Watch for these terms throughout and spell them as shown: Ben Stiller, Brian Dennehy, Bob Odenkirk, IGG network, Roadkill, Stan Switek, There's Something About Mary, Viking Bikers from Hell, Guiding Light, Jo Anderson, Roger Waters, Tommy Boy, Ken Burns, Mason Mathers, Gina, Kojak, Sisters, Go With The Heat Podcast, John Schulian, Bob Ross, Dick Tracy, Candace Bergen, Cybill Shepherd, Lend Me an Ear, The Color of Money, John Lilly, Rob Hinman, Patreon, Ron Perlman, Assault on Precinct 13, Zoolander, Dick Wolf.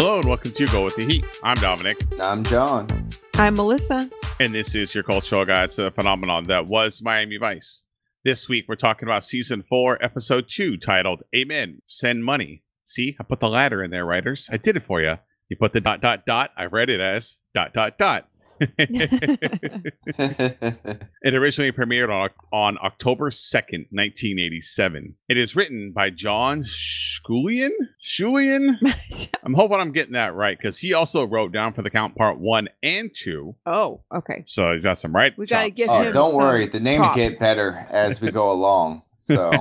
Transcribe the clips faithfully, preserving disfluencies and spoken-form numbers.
Hello and welcome to Go With The Heat. I'm Dominic. I'm John. I'm Melissa. And this is your cultural guide to the phenomenon that was Miami Vice. This week we're talking about season four, episode two, titled Amen, Send Money. See, I put the ladder in there, writers. I did it for you. You put the dot, dot, dot. I read it as dot, dot, dot. It originally premiered on, on October second, nineteen eighty-seven. It is written by John Schulian. Schulian? I'm hoping I'm getting that right, because he also wrote Down for the Count Part one and two. Oh, okay. So he's got some right. We got to get oh, him Don't worry. The names get better as we go along. So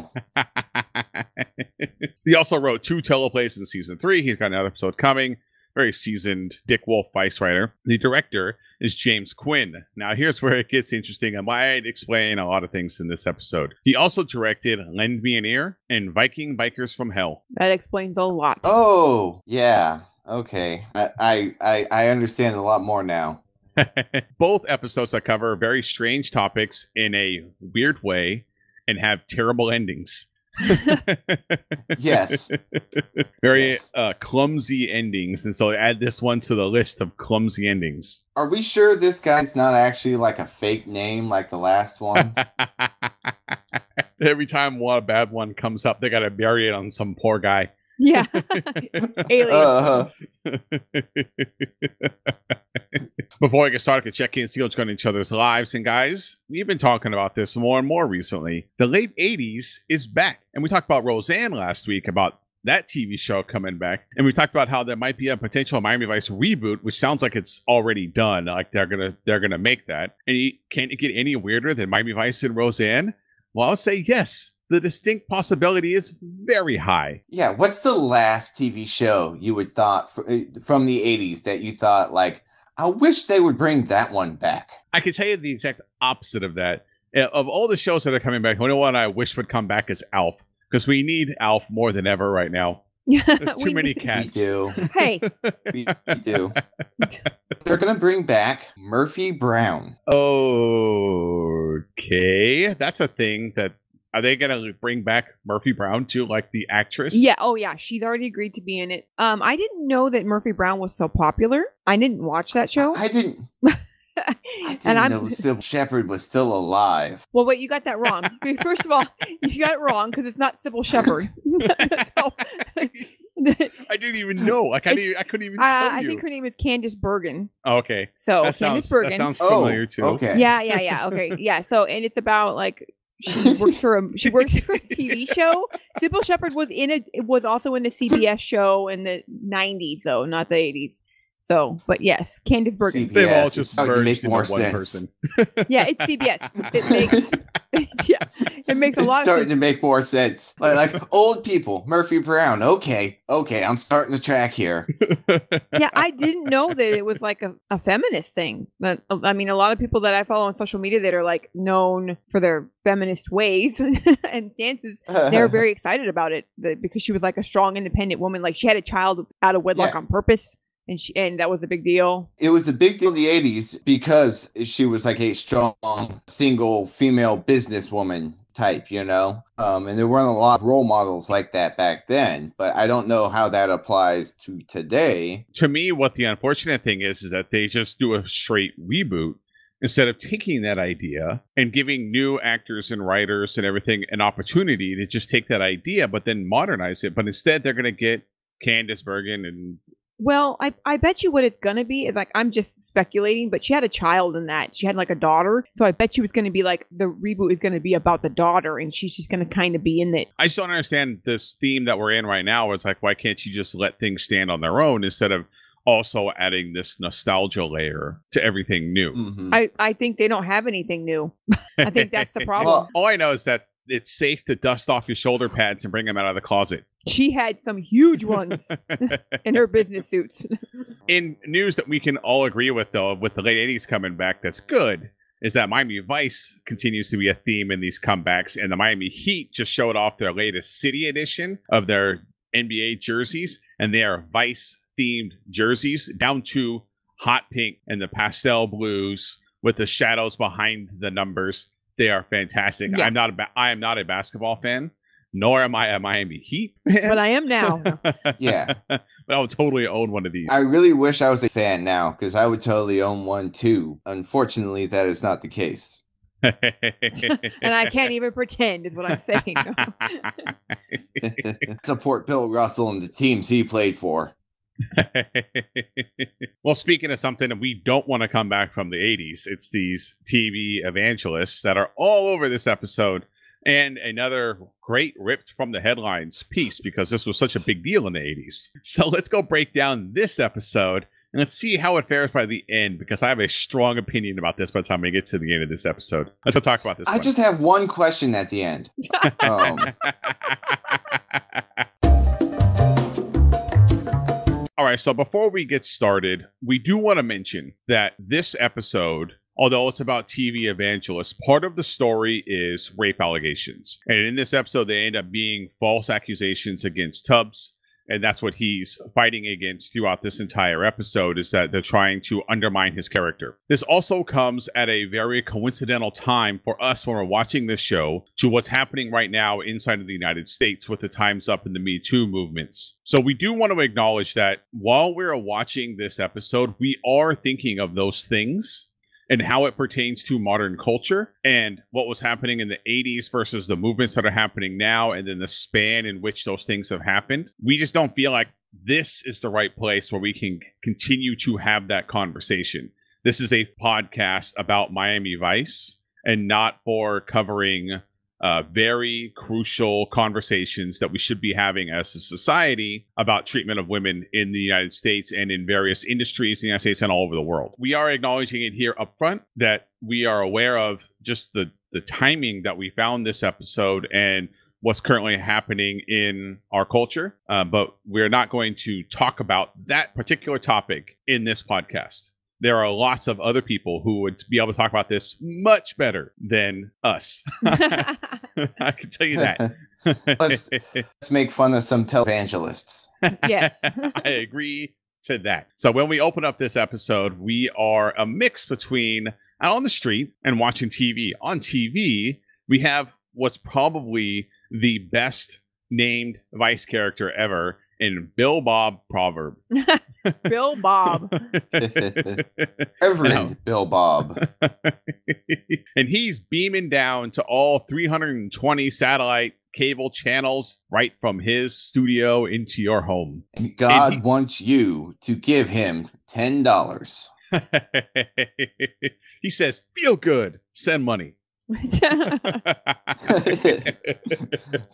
he also wrote two teleplays in season three. He's got another episode coming. Very seasoned Dick Wolf Vice writer. The director is James Quinn. Now, here's where it gets interesting. I might explain a lot of things in this episode. He also directed Lend Me an Ear and Viking Bikers from Hell. That explains a lot. Oh, yeah. Okay. I, I, I understand a lot more now. Both episodes that cover very strange topics in a weird way and have terrible endings. yes very yes. Uh, clumsy endings, and so add this one to the list of clumsy endings. Are we sure this guy's not actually like a fake name like the last one? Every time one bad one comes up, they gotta bury it on some poor guy. Yeah. Aliens. Uh, Before I get started, I can check in and see what's going on in each other's lives. And guys, we've been talking about this more and more recently. The late eighties is back. And we talked about Roseanne last week, about that T V show coming back. And we talked about how there might be a potential Miami Vice reboot, which sounds like it's already done. Like they're going to they're gonna make that. And you, can't it get any weirder than Miami Vice and Roseanne? Well, I'll say yes. The distinct possibility is very high. Yeah. What's the last T V show you would thought for, from the eighties that you thought like, I wish they would bring that one back? I could tell you the exact opposite of that. Of all the shows that are coming back, the only one I wish would come back is Alf, because we need Alf more than ever right now. There's too many cats. We do. Hey. We, we do. They're going to bring back Murphy Brown. Okay. That's a thing that. Are they going to bring back Murphy Brown to like the actress? Yeah. Oh, yeah. She's already agreed to be in it. Um, I didn't know that Murphy Brown was so popular. I didn't watch that show. I didn't. I didn't and I'm, know Cybill Shepherd was still alive. Well, wait, you got that wrong. First of all, you got it wrong because it's not Cybill Shepherd. So, I didn't even know. Like I, didn't, I couldn't even tell uh, you. I think her name is Candace Bergen. Oh, okay. So that Candace sounds, Bergen. That sounds familiar oh, too. Okay. Yeah, yeah, yeah. Okay. Yeah. So, and it's about like... She works for a she works for a T V show. Cybill Shepherd was in a was also in a C B S show in the nineties, though, not the eighties. So, but yes, Candace Bergen. C B S, they've all just merged into more one sense. Person. Yeah, it's C B S. It makes yeah, it makes a it's lot. It's starting of to make more sense. Like, like old people, Murphy Brown. Okay, okay, I'm starting to track here. Yeah, I didn't know that it was like a, a feminist thing. But I mean, a lot of people that I follow on social media that are like known for their feminist ways and stances, they're very excited about it because she was like a strong, independent woman. Like she had a child out of wedlock yeah. on purpose. And she, and that was a big deal. It was a big deal in the eighties because she was like a strong, single, female businesswoman type, you know? Um, and there weren't a lot of role models like that back then. But I don't know how that applies to today. To me, what the unfortunate thing is, is that they just do a straight reboot instead of taking that idea and giving new actors and writers and everything an opportunity to just take that idea, but then modernize it. But instead, they're going to get Candace Bergen and... Well, I I bet you what it's going to be is like, I'm just speculating, but she had a child in that. She had like a daughter. So I bet you it's going to be like the reboot is going to be about the daughter and she's just going to kind of be in it. I just don't understand this theme that we're in right now. It's like, why can't you just let things stand on their own instead of also adding this nostalgia layer to everything new? Mm-hmm. I, I think they don't have anything new. I think that's the problem. Well, all I know is that it's safe to dust off your shoulder pads and bring them out of the closet. She had some huge ones in her business suits. In news that we can all agree with, though, with the late eighties coming back, that's good, is that Miami Vice continues to be a theme in these comebacks. And the Miami Heat just showed off their latest city edition of their N B A jerseys. And they are Vice-themed jerseys, down to hot pink and the pastel blues with the shadows behind the numbers. They are fantastic. Yeah. I'm not a ba- I am not a basketball fan. nor am I a Miami Heat fan. But I am now. Yeah. But I would totally own one of these. I really wish I was a fan now, because I would totally own one too. Unfortunately, that is not the case. And I can't even pretend is what I'm saying. Support Bill Russell and the teams he played for. Well, speaking of something that we don't want to come back from the eighties, it's these T V evangelists that are all over this episode. And another great ripped from the headlines piece, because this was such a big deal in the eighties. So let's go break down this episode and let's see how it fares by the end, because I have a strong opinion about this by the time we get to the end of this episode. Let's go talk about this. I one. just have one question at the end. um. All right, so before we get started, we do want to mention that this episode, although it's about T V evangelists, part of the story is rape allegations. And in this episode, they end up being false accusations against Tubbs. And that's what he's fighting against throughout this entire episode, is that they're trying to undermine his character. This also comes at a very coincidental time for us when we're watching this show to what's happening right now inside of the United States with the Time's Up and the Me Too movements. So we do want to acknowledge that while we're watching this episode, we are thinking of those things and how it pertains to modern culture and what was happening in the eighties versus the movements that are happening now, and then the span in which those things have happened. We just don't feel like this is the right place where we can continue to have that conversation. This is a podcast about Miami Vice and not for covering uh, very crucial conversations that we should be having as a society about treatment of women in the United States and in various industries in the United States and all over the world. We are acknowledging it here up front that we are aware of just the, the timing that we found this episode and what's currently happening in our culture. Uh, but we're not going to talk about that particular topic in this podcast. There are lots of other people who would be able to talk about this much better than us. I can tell you that. let's, let's make fun of some televangelists. Yes. I agree to that. So when we open up this episode, we are a mix between out on the street and watching T V. On T V, we have what's probably the best named Vice character ever in Bill Bob Proverb. Bill Bob. Reverend no. Bill Bob. And he's beaming down to all three hundred twenty satellite cable channels right from his studio into your home. And God and he- wants you to give him ten dollars. He says, feel good. Send money. Let's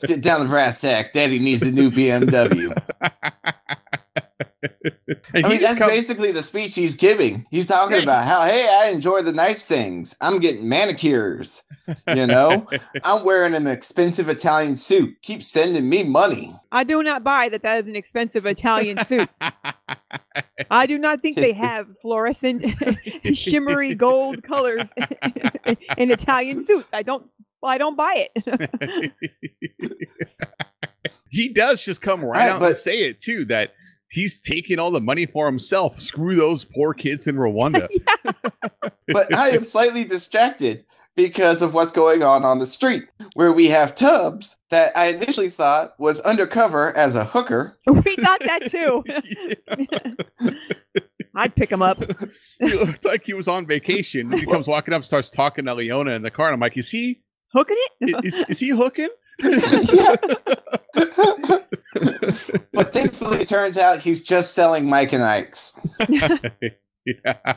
get down to brass tacks. Daddy needs a new B M W. And I mean, that's come- basically the speech he's giving. He's talking about how, hey, I enjoy the nice things. I'm getting manicures, you know. I'm wearing an expensive Italian suit. Keep sending me money. I do not buy that that is an expensive Italian suit. I do not think they have fluorescent, shimmery gold colors in Italian suits. I don't. I don't buy it. He does just come right, right out but- and say it too, that he's taking all the money for himself. Screw those poor kids in Rwanda. But I am slightly distracted because of what's going on on the street, where we have Tubbs that I initially thought was undercover as a hooker. We thought that too. Yeah. I'd pick him up. He looked like he was on vacation. He comes walking up, starts talking to Leona in the car. And I'm like, is he hooking it? Is, is he hooking? But thankfully, it turns out he's just selling Mike and Ike's. Yeah.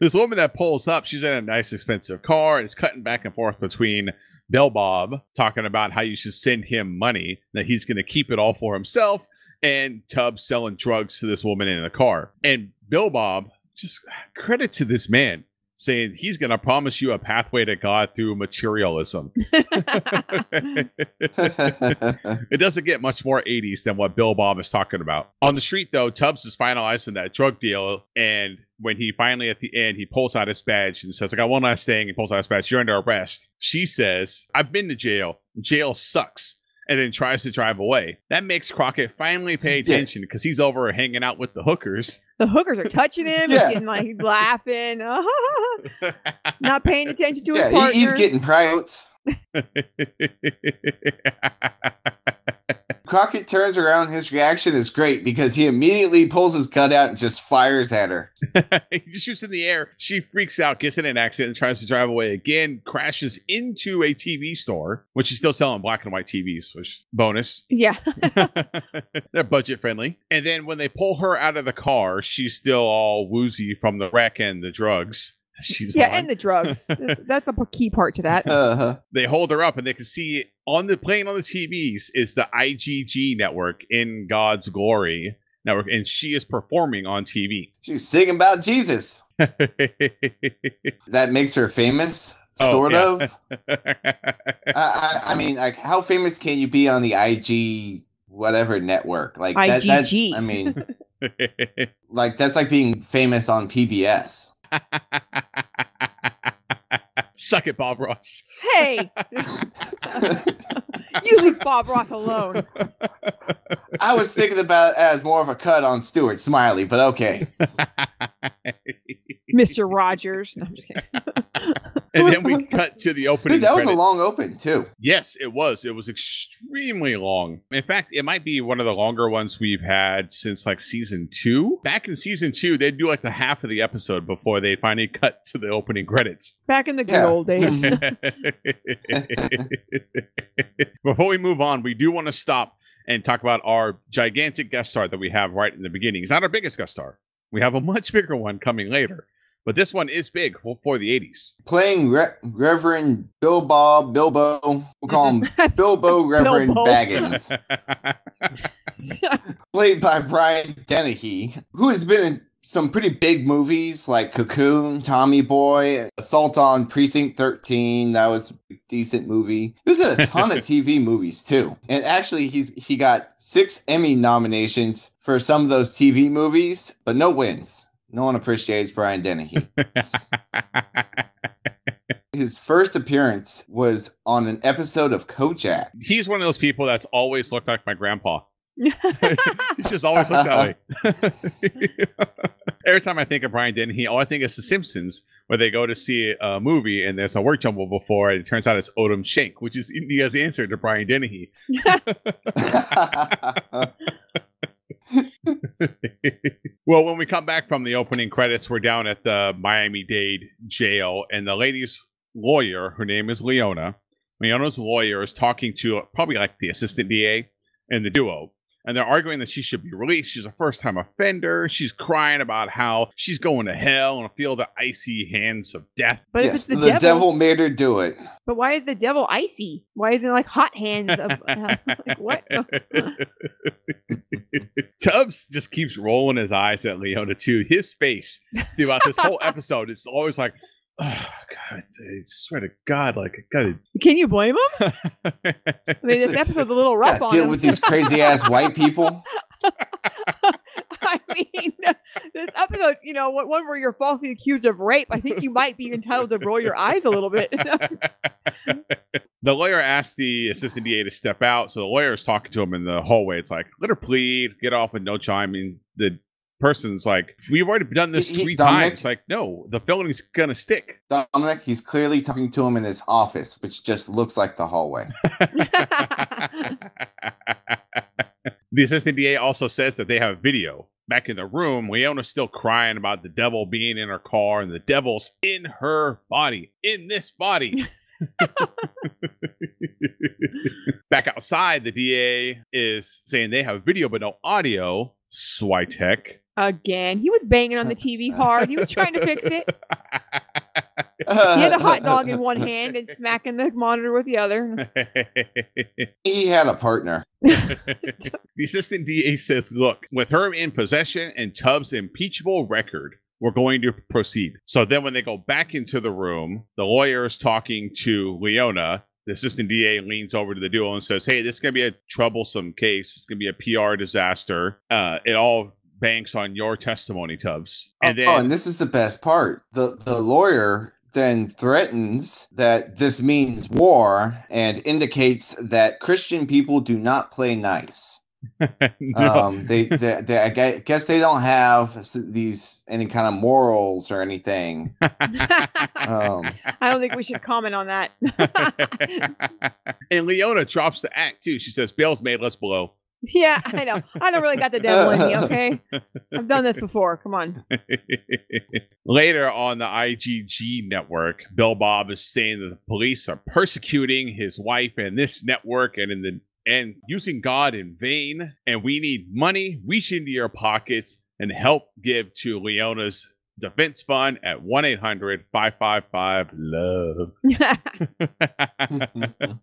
This woman that pulls up, she's in a nice, expensive car, and is cutting back and forth between Bill Bob talking about how you should send him money, that he's going to keep it all for himself, and Tubbs selling drugs to this woman in the car. And Bill Bob, just credit to this man, saying he's going to promise you a pathway to God through materialism. It doesn't get much more eighties than what Bill Bob is talking about. On the street, though, Tubbs is finalizing that drug deal. And when he finally, at the end, he pulls out his badge and says, I got one last thing. He pulls out his badge. You're under arrest. She says, I've been to jail. Jail sucks. and then tries to drive away. That makes Crockett finally pay attention because yes. he's over hanging out with the hookers. The hookers are touching him yeah. and like he's laughing, not paying attention to yeah, his partner. He's getting prouts. Crockett turns around. His reaction is great because he immediately pulls his gun out and just fires at her. He shoots in the air. She freaks out, gets in an accident, and tries to drive away again, crashes into a T V store, which is still selling black and white T Vs, which bonus. Yeah. They're budget friendly. And then when they pull her out of the car, she's still all woozy from the wreck and the drugs. She's yeah, lying. And the drugs. That's a key part to that. Uh-huh. They hold her up and they can see on the playing on the T Vs is the I G G network, In God's Glory network, and she is performing on T V. She's singing about Jesus. That makes her famous, oh, sort yeah. of. I, I, I mean, like, how famous can you be on the I G whatever network? Like I G G. That, that's, I mean, like that's like being famous on P B S. Suck it, Bob Ross. Hey, you leave Bob Ross alone. I was thinking about it as more of a cut on Stuart Smiley, but okay. Mister Rogers. No, I'm just kidding. And then we cut to the opening. Dude, that was credits. A long open too. Yes, it was. It was extremely long. In fact, it might be one of the longer ones we've had since like season two. Back in season two, they'd do like the half of the episode before they finally cut to the opening credits. Back in the good yeah. old days. Before we move on, we do want to stop and talk about our gigantic guest star that we have right in the beginning. He's not our biggest guest star. We have a much bigger one coming later. But this one is big for the eighties. Playing Re Reverend Bill Bob, Bilbo. We'll call him Bilbo Reverend Bilbo. Baggins. Played by Brian Dennehy, who has been in some pretty big movies like Cocoon, Tommy Boy, Assault on Precinct thirteen. That was a decent movie. There's a ton of T V movies, too. And actually, he's he got six Emmy nominations for some of those T V movies, but no wins. No one appreciates Brian Dennehy. His first appearance was on an episode of Kojak. He's one of those people that's always looked like my grandpa. He just always looks that way. Every time I think of Brian Dennehy, all I think is The Simpsons, where they go to see a movie and there's a word jumble before, and it turns out it's Odom Shank, which is India's answer to Brian Dennehy. Well, when we come back from the opening credits, we're down at the Miami Dade jail, and the lady's lawyer, her name is Leona. Leona's lawyer is talking to probably like the assistant D A and the duo, and they're arguing that she should be released. She's a first-time offender. She's crying about how she's going to hell and feel the icy hands of death. But yes, if it's the, the devil, devil made her do it. But why is the devil icy? Why is it like hot hands? Of uh, like what? Tubbs just keeps rolling his eyes at Leona too. His face throughout this whole episode, it's always like, oh God, I swear to God, like, God. Can you blame him? I mean, this episode's a little rough on him. Deal with these crazy ass white people. I mean, this episode, you know, one where you're falsely accused of rape, I think you might be entitled to roll your eyes a little bit. The lawyer asked the assistant D A to step out, so the lawyer is talking to him in the hallway. It's like, let her plead, get off with no chime. I mean, the person's like, we've already done this he, three Dominic, times. Like, no, the building's gonna stick. Dominic, he's clearly talking to him in his office, which just looks like the hallway. The assistant D A also says that they have a video. Back in the room, Leona's still crying about the devil being in her car, and the devil's in her body, in this body. Back outside, the D A is saying they have video but no audio. Switek. Again, he was banging on the T V hard. He was trying to fix it. He had a hot dog in one hand and smacking the monitor with the other. He had a partner. The assistant D A says, look, with her in possession and Tubbs' impeachable record, we're going to proceed. So then when they go back into the room, the lawyer is talking to Leona. The assistant D A leans over to the duo and says, hey, this is going to be a troublesome case. It's going to be a P R disaster. Uh, it all banks on your testimony, Tubbs. And oh, then, oh, and this is the best part. The, the lawyer then threatens that this means war and indicates that Christian people do not play nice. no. um, they, they, they, I guess they don't have these any kind of morals or anything. um, I don't think we should comment on that. And Leona drops the act too. She says, "Bail's made. Let's blow." Yeah, I know. I don't really got the devil in me. Okay, I've done this before. Come on. Later on the I G G network, Bill Bob is saying that the police are persecuting his wife and this network, and in the and using God in vain, and we need money. Reach into your pockets and help give to Leona's defense fund at one eight hundred five five five love.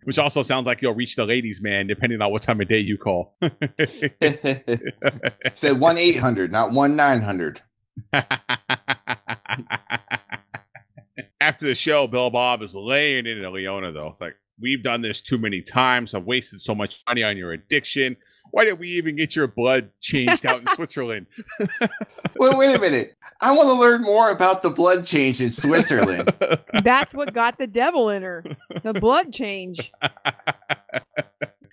Which also sounds like you'll reach the ladies' man, depending on what time of day you call. Say one eight hundred, not one nine hundred. After the show, Bill Bob is laying into Leona, though. It's like, "We've done this too many times. I've wasted so much money on your addiction. Why did we even get your blood changed out in Switzerland?" Well, wait a minute. I want to learn more about the blood change in Switzerland. That's what got the devil in her. The blood change.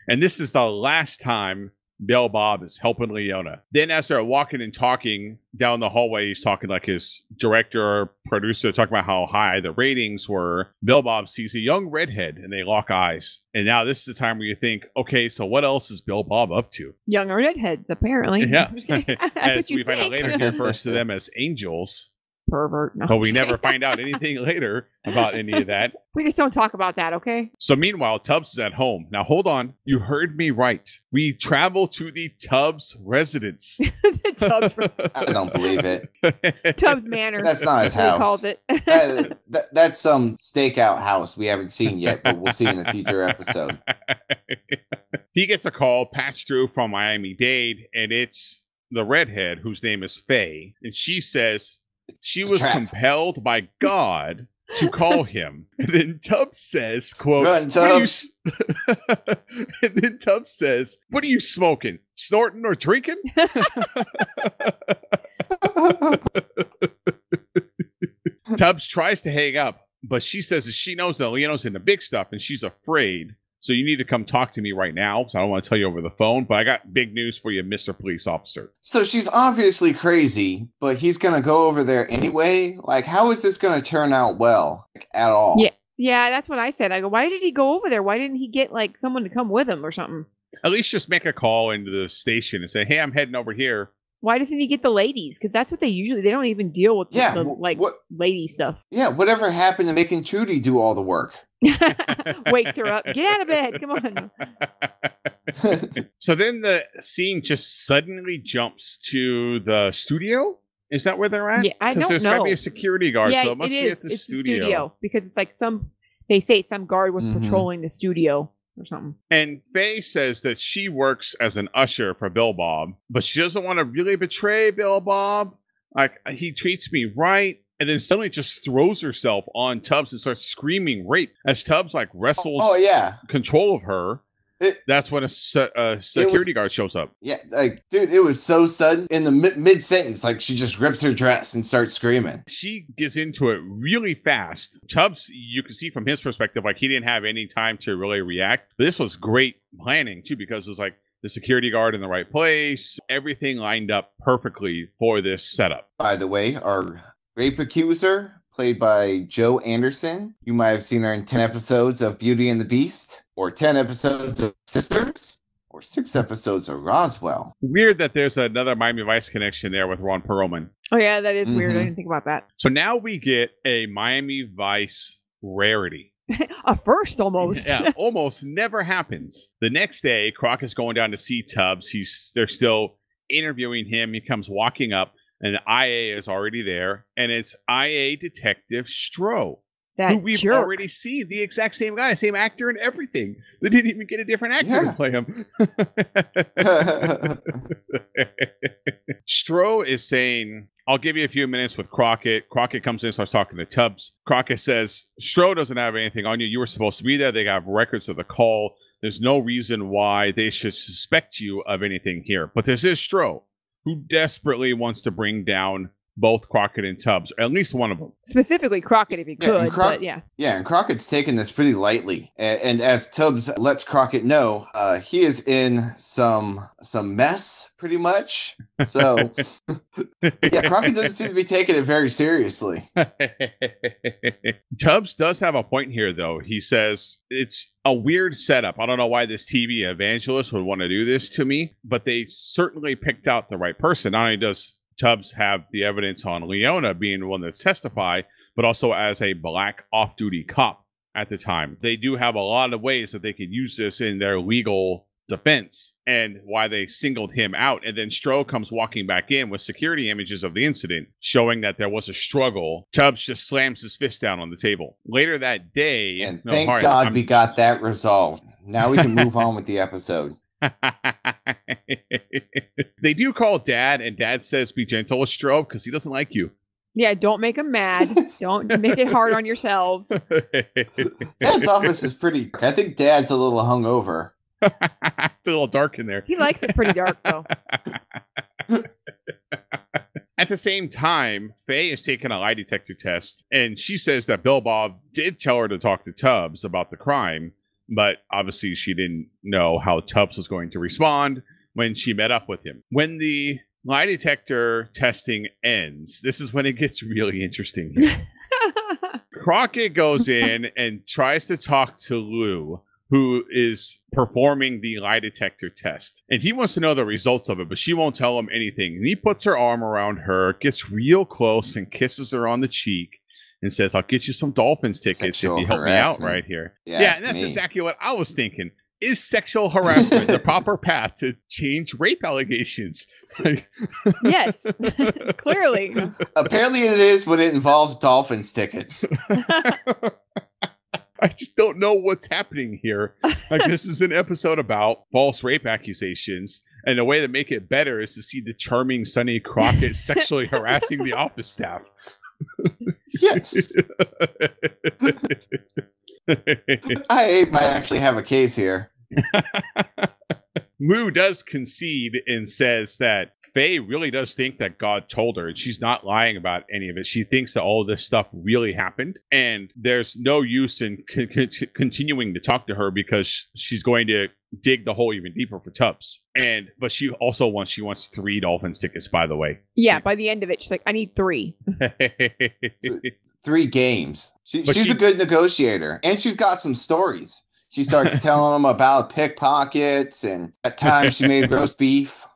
And this is the last time Bill Bob is helping Leona. Then as they're walking and talking down the hallway, he's talking like his director, producer, talking about how high the ratings were. Bill Bob sees a young redhead and they lock eyes. And now this is the time where you think, okay, so what else is Bill Bob up to? Young redheads, apparently. Yeah. As we find out later, he refers to them as angels. Pervert. No, but we never find out anything later about any of that. We just don't talk about that, okay? So meanwhile, Tubbs is at home. Now, hold on. You heard me right. We travel to the Tubbs residence. The Tubbs residence. I don't believe it. Tubbs Manor. That's not his house. He calls it. that, that, that's some stakeout house we haven't seen yet, but we'll see in a future episode. He gets a call, patched through from Miami Dade, and it's the redhead, whose name is Faye. And she says... She was trap. compelled by God to call him. And then Tubbs says, quote, Run, Tubbs. And then Tubbs says, "What are you smoking? Snorting or drinking?" Tubbs tries to hang up, but she says that she knows that Leona's into big stuff and she's afraid. "So you need to come talk to me right now. So I don't want to tell you over the phone, but I got big news for you, Mister Police Officer." So she's obviously crazy, but he's going to go over there anyway. Like, how is this going to turn out well, like, at all? Yeah, yeah, that's what I said. I go, why did he go over there? Why didn't he get like someone to come with him or something? At least just make a call into the station and say, "Hey, I'm heading over here." Why doesn't he get the ladies? Because that's what they usually, they don't even deal with yeah, the, like, what, lady stuff. Yeah, whatever happened to making Trudy do all the work? Wakes her up. Get out of bed. Come on. So then the scene just suddenly jumps to the studio? Is that where they're at? Yeah, I don't know. There's got to be a security guard, yeah, so it must it be at the it's studio. The studio. Because it's like some, they say some guard was mm-hmm. patrolling the studio. Or something. And Faye says that she works as an usher for Bill Bob, but she doesn't want to really betray Bill Bob. Like, he treats me right. And then suddenly just throws herself on Tubbs and starts screaming rape as Tubbs like wrestles oh, oh, yeah. control of her. It, That's when a, a security was, guard shows up. Yeah, like, dude, it was so sudden. In the mi mid-sentence, like, she just rips her dress and starts screaming. She gets into it really fast. Tubbs, you can see from his perspective, like, he didn't have any time to really react. But this was great planning, too, because it was, like, the security guard in the right place. Everything lined up perfectly for this setup. By the way, our rape accuser... played by Jo Anderson. You might have seen her in ten episodes of Beauty and the Beast, or ten episodes of Sisters, or six episodes of Roswell. Weird that there's another Miami Vice connection there with Ron Perlman. Oh, yeah, that is mm-hmm. weird. I didn't think about that. So now we get a Miami Vice rarity. A first, almost. Yeah, almost never happens. The next day, Croc is going down to see Tubbs. He's, they're still interviewing him. He comes walking up. And I A is already there, and it's I A Detective Stroh, that who we've jerk. already seen, the exact same guy, same actor and everything. They didn't even get a different actor yeah. to play him. Stroh is saying, "I'll give you a few minutes with Crockett." Crockett comes in and starts talking to Tubbs. Crockett says, "Stroh doesn't have anything on you. You were supposed to be there. They have records of the call. There's no reason why they should suspect you of anything here." But this is Stroh, who desperately wants to bring down both Crockett and Tubbs, or at least one of them. Specifically Crockett, if he could, yeah, Croc- but yeah. Yeah, and Crockett's taking this pretty lightly. And, and as Tubbs lets Crockett know, uh, he is in some some mess, pretty much. So, yeah, Crockett doesn't seem to be taking it very seriously. Tubbs does have a point here, though. He says, it's a weird setup. I don't know why this T V evangelist would want to do this to me, but they certainly picked out the right person. Not only does Tubbs have the evidence on Leona being the one that's testify, but also as a black off-duty cop at the time. They do have a lot of ways that they could use this in their legal defense and why they singled him out. And then Stroh comes walking back in with security images of the incident showing that there was a struggle. Tubbs just slams his fist down on the table. Later that day... And no, thank hard, God I'm, we got that resolved. Now we can move on with the episode. They do call Dad, and Dad says, be gentle with Stroh because he doesn't like you. Yeah, don't make him mad. Don't make it hard on yourselves. Dad's office is pretty... I think Dad's a little hungover. It's a little dark in there. He likes it pretty dark, though. At the same time, Faye is taking a lie detector test, and she says that Bill Bob did tell her to talk to Tubbs about the crime, but obviously she didn't know how Tubbs was going to respond when she met up with him. When the lie detector testing ends, this is when it gets really interesting here. Crockett goes in and tries to talk to Lou, who is performing the lie detector test. And he wants to know the results of it, but she won't tell him anything. And he puts her arm around her, gets real close, and kisses her on the cheek and says, I'll get you some Dolphins tickets sexual if you help harassment. me out right here. Yeah, yeah, and that's me. Exactly what I was thinking. Is sexual harassment the proper path to change rape allegations? Yes, clearly. Apparently it is when it involves Dolphins tickets. I just don't know what's happening here. Like, this is an episode about false rape accusations, and the way to make it better is to see the charming Sonny Crockett sexually harassing the office staff. Yes. I might actually have a case here. Lou does concede and says that Faye really does think that God told her, and she's not lying about any of it. She thinks that all this stuff really happened, and there's no use in con- con- continuing to talk to her because she's going to dig the hole even deeper for Tubbs. And but she also wants she wants three Dolphins tickets, by the way. Yeah, by the end of it, she's like, I need three. Three games. She, she's she, a good negotiator, and she's got some stories. She starts telling them about pickpockets, and at times she made roast beef.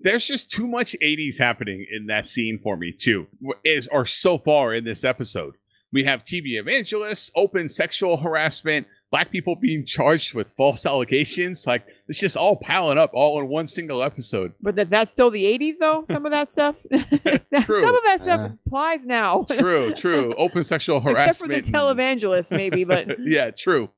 There's just too much eighties happening in that scene for me too, is or so far in this episode. We have T V evangelists, open sexual harassment, black people being charged with false allegations. Like, it's just all piling up all in one single episode. But that, that's still the eighties, though? Some of that stuff? True. Some of that stuff uh, applies now. True, true. Open sexual harassment. Except for the televangelist, maybe. But yeah, true.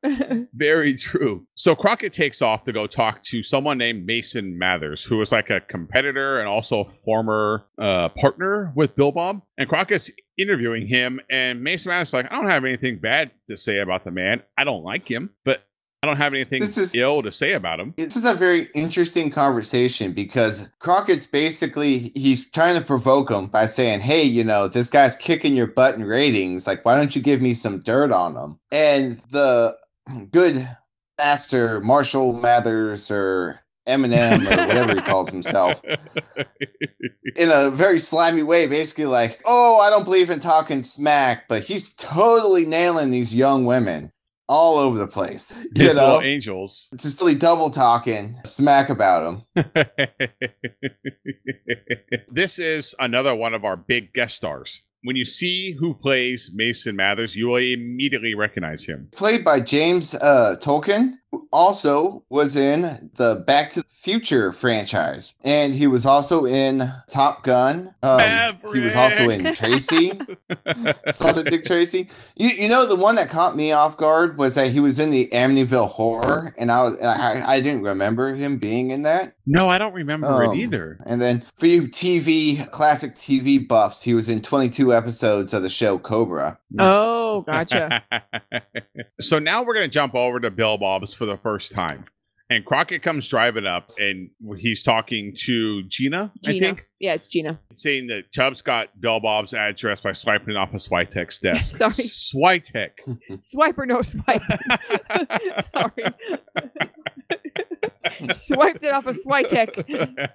Very true. So Crockett takes off to go talk to someone named Mason Mathers, who was like a competitor and also former uh, partner with Bill Bob. And Crockett's interviewing him, and Mason Mathers is like, I don't have anything bad to say about the man. I don't like him, but I don't have anything is, ill to say about him. This is a very interesting conversation because Crockett's basically, he's trying to provoke him by saying, hey, you know, this guy's kicking your butt in ratings. Like, why don't you give me some dirt on him? And the good master, Marshall Mathers, or Eminem or whatever he calls himself, in a very slimy way, basically like, oh, I don't believe in talking smack, but he's totally nailing these young women all over the place. You His know? Little angels. Just really double talking smack about him. This is another one of our big guest stars. When you see who plays Mason Mathers, you will immediately recognize him. Played by James uh, Tolkien, also was in the Back to the Future franchise. And he was also in Top Gun. Um, he was also in Tracy. It's also Dick Tracy. You, you know, the one that caught me off guard was that he was in the Amityville Horror. And I, was, I, I didn't remember him being in that. No, I don't remember um, it either. And then for you T V, classic T V buffs, he was in twenty-two episodes of the show Cobra. Oh, gotcha. So now we're going to jump over to Bill Bob's for the first time. And Crockett comes driving up, and he's talking to Gina, Gina. I think. Yeah, it's Gina. Saying that Tubbs got Bill Bob's address by swiping it off of Switek's desk. Sorry. Switek. Swipe or no swipe. Sorry. Swiped it off of Switek.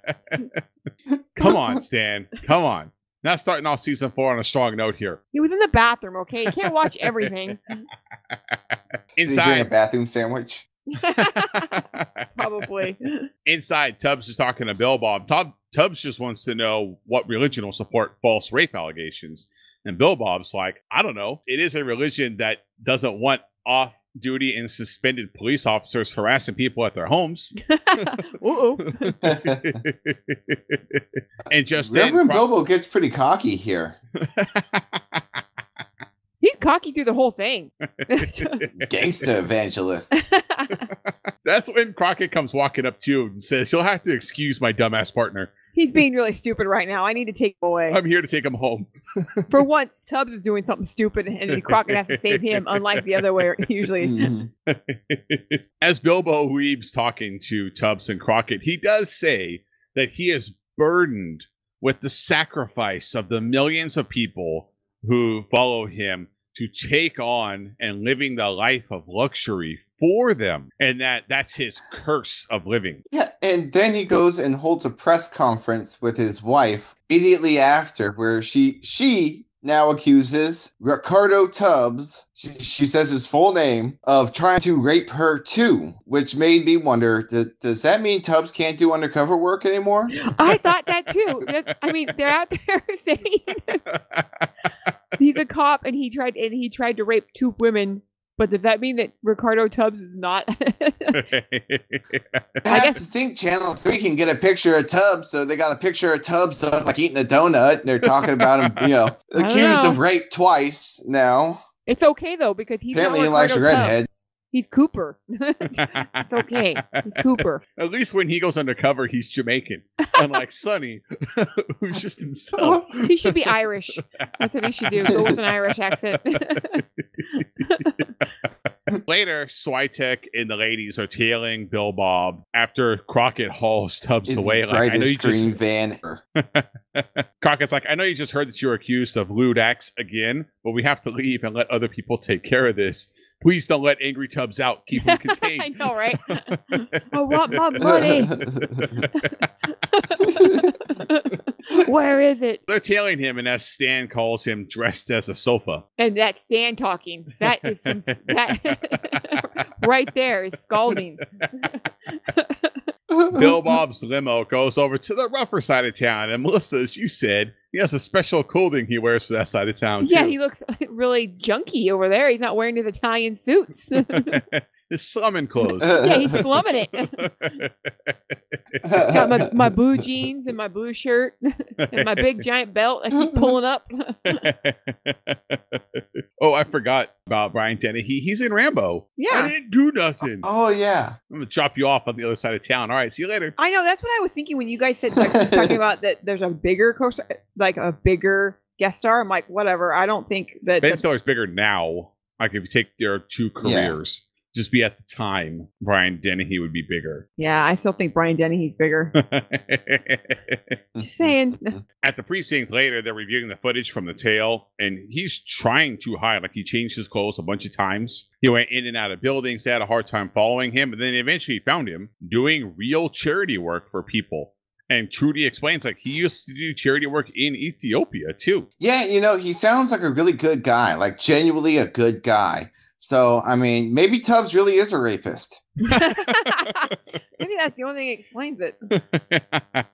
Come on, Stan. Come on. Not starting off season four on a strong note here. He was in the bathroom, okay? You can't watch everything. Inside. Is he doing a bathroom sandwich? Probably. Inside, Tubbs is talking to Bill Bob. Tub, Tubbs just wants to know what religion will support false rape allegations. And Bill Bob's like, I don't know. It is a religion that doesn't want off duty and suspended police officers harassing people at their homes. Uh-oh. And just Reverend then, Bilbo gets pretty cocky here. He's cocky through the whole thing. Gangster evangelist. That's when Crockett comes walking up to you and says, you'll have to excuse my dumbass partner. He's being really stupid right now. I need to take him away. I'm here to take him home. For once, Tubbs is doing something stupid, and Crockett has to save him, unlike the other way usually. Mm-hmm. As Bilbo leaves talking to Tubbs and Crockett, he does say that he is burdened with the sacrifice of the millions of people who follow him to take on and living the life of luxury for them, and that that's his curse of living. Yeah, and then he goes and holds a press conference with his wife immediately after, where she she now accuses Ricardo Tubbs, she, she says his full name, of trying to rape her too, which made me wonder, th does that mean Tubbs can't do undercover work anymore? I thought that too. I mean, they're out there saying he's a cop and he tried and he tried to rape two women. But does that mean that Ricardo Tubbs is not? I, I guess to think Channel three can get a picture of Tubbs. So they got a picture of Tubbs of, like, eating a donut. And they're talking about him, you know, accused know. of rape twice now. It's okay, though, because he's apparently he likes redheads. He's Cooper. It's okay. He's Cooper. At least when he goes undercover, he's Jamaican. Unlike Sonny, who's just himself. He should be Irish. That's what he should do. Go with an Irish accent. Later, Switek and the ladies are tailing Bill Bob after Crockett hauls Tubbs it's away. Like, I know you just... van. Crockett's like, I know you just heard that you were accused of lewd acts again, but we have to leave and let other people take care of this. Please don't let angry Tubbs out. Keep him contained. I know, right? I want my money. Where is it? They're tailing him, and as Stan calls him, dressed as a sofa. And that's Stan talking. That is some... That, right there is scalding. Bill Bob's limo goes over to the rougher side of town. And Melissa, as you said, he has a special clothing he wears for that side of town, yeah, too. Yeah, he looks really junky over there. He's not wearing his Italian suits. His slumming clothes. Yeah, he's slumming it. Got my, my blue jeans and my blue shirt and my big giant belt. I keep pulling up. Oh, I forgot about Brian Dennehy. He, he's in Rambo. Yeah. I didn't do nothing. Oh, yeah. I'm going to drop you off on the other side of town. All right, see you later. I know. That's what I was thinking when you guys said, like, talking about that there's a bigger coaster, like a bigger guest star. I'm like, whatever. I don't think that. Ben Stiller's bigger now. Like, if you take their two careers. Yeah. Just be at the time, Brian Dennehy would be bigger. Yeah, I still think Brian Dennehy's bigger. Just saying. At the precinct later, they're reviewing the footage from the tail, and he's trying to hide. Like, he changed his clothes a bunch of times. He went in and out of buildings. They had a hard time following him, but then eventually found him doing real charity work for people. And Trudy explains, like, he used to do charity work in Ethiopia, too. Yeah, you know, he sounds like a really good guy, like genuinely a good guy. So, I mean, maybe Tubbs really is a rapist. Maybe that's the only thing that explains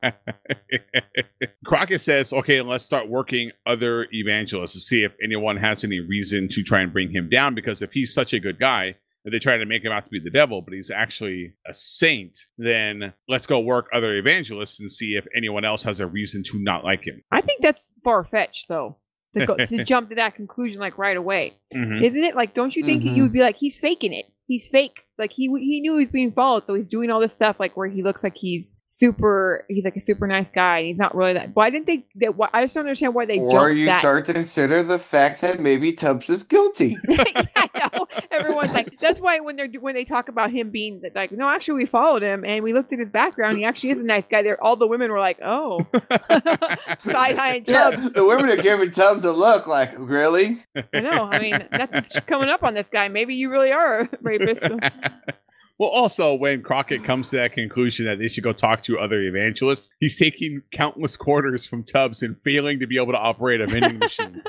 it. Crockett says, okay, let's start working other evangelists to see if anyone has any reason to try and bring him down. Because if he's such a good guy, and they try to make him out to be the devil, but he's actually a saint, then let's go work other evangelists and see if anyone else has a reason to not like him. I think that's far-fetched, though. To, go, to jump to that conclusion, like, right away. Mm-hmm. Isn't it? Like, don't you think mm-hmm. you would be like, he's faking it. He's fake. Like, he he knew he was being followed, so he's doing all this stuff, like, where he looks like he's super, he's like a super nice guy. And he's not really that. Why didn't they, they why, I just don't understand why they jumped that. Or you start to consider the fact that maybe Tubbs is guilty. Yeah, I know. Everyone's like, that's why when they're, when they talk about him being like, no, actually we followed him and we looked at his background. He actually is a nice guy. There, all the women were like, oh, side high and Tubbs. Yeah, the women are giving Tubbs a look like, really? I know. I mean, nothing's coming up on this guy. Maybe you really are a rapist. Well, also, when Crockett comes to that conclusion that they should go talk to other evangelists, he's taking countless quarters from Tubbs and failing to be able to operate a vending machine.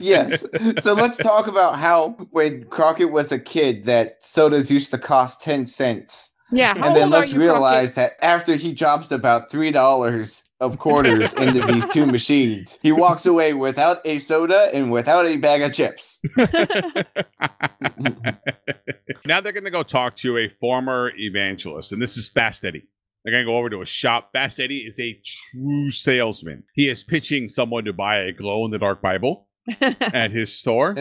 Yes. So let's talk about how when Crockett was a kid that sodas used to cost ten cents. Yeah. How and then let's you, realize Crockett? That after he drops about three dollars of quarters into these two machines, he walks away without a soda and without a bag of chips. Now they're going to go talk to a former evangelist, and this is Fast Eddie. They're going to go over to a shop. Fast Eddie is a true salesman. He is pitching someone to buy a glow-in-the-dark Bible at his store.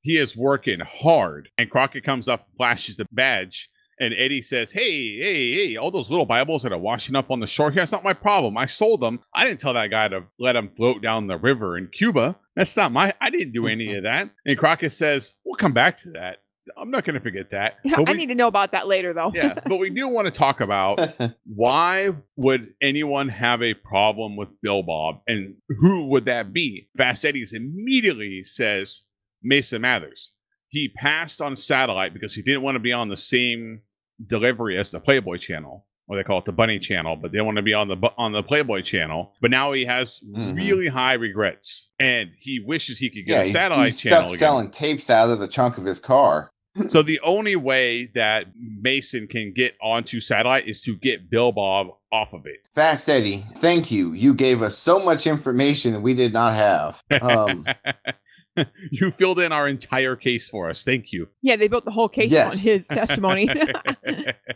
He is working hard, and Crockett comes up and flashes the badge, and Eddie says, hey, hey, hey, all those little Bibles that are washing up on the shore here, that's not my problem. I sold them. I didn't tell that guy to let them float down the river in Cuba. That's not my, I didn't do any of that. And Crockett says, we'll come back to that. I'm not going to forget that. Yeah, we, I need to know about that later, though. Yeah, but we do want to talk about why would anyone have a problem with Bill Bob, and who would that be? Fast Eddie's immediately says Mason Mathers. He passed on satellite because he didn't want to be on the same delivery as the Playboy Channel, or they call it the Bunny Channel, but they want to be on the on the Playboy Channel. But now he has mm-hmm. really high regrets, and he wishes he could get yeah, a satellite he's channel. He's stuck selling tapes out of the trunk of his car. So the only way that Mason can get onto satellite is to get Bill Bob off of it. Fast Eddie, thank you. You gave us so much information that we did not have. Um, you filled in our entire case for us. Thank you. Yeah, they built the whole case yes. on his testimony.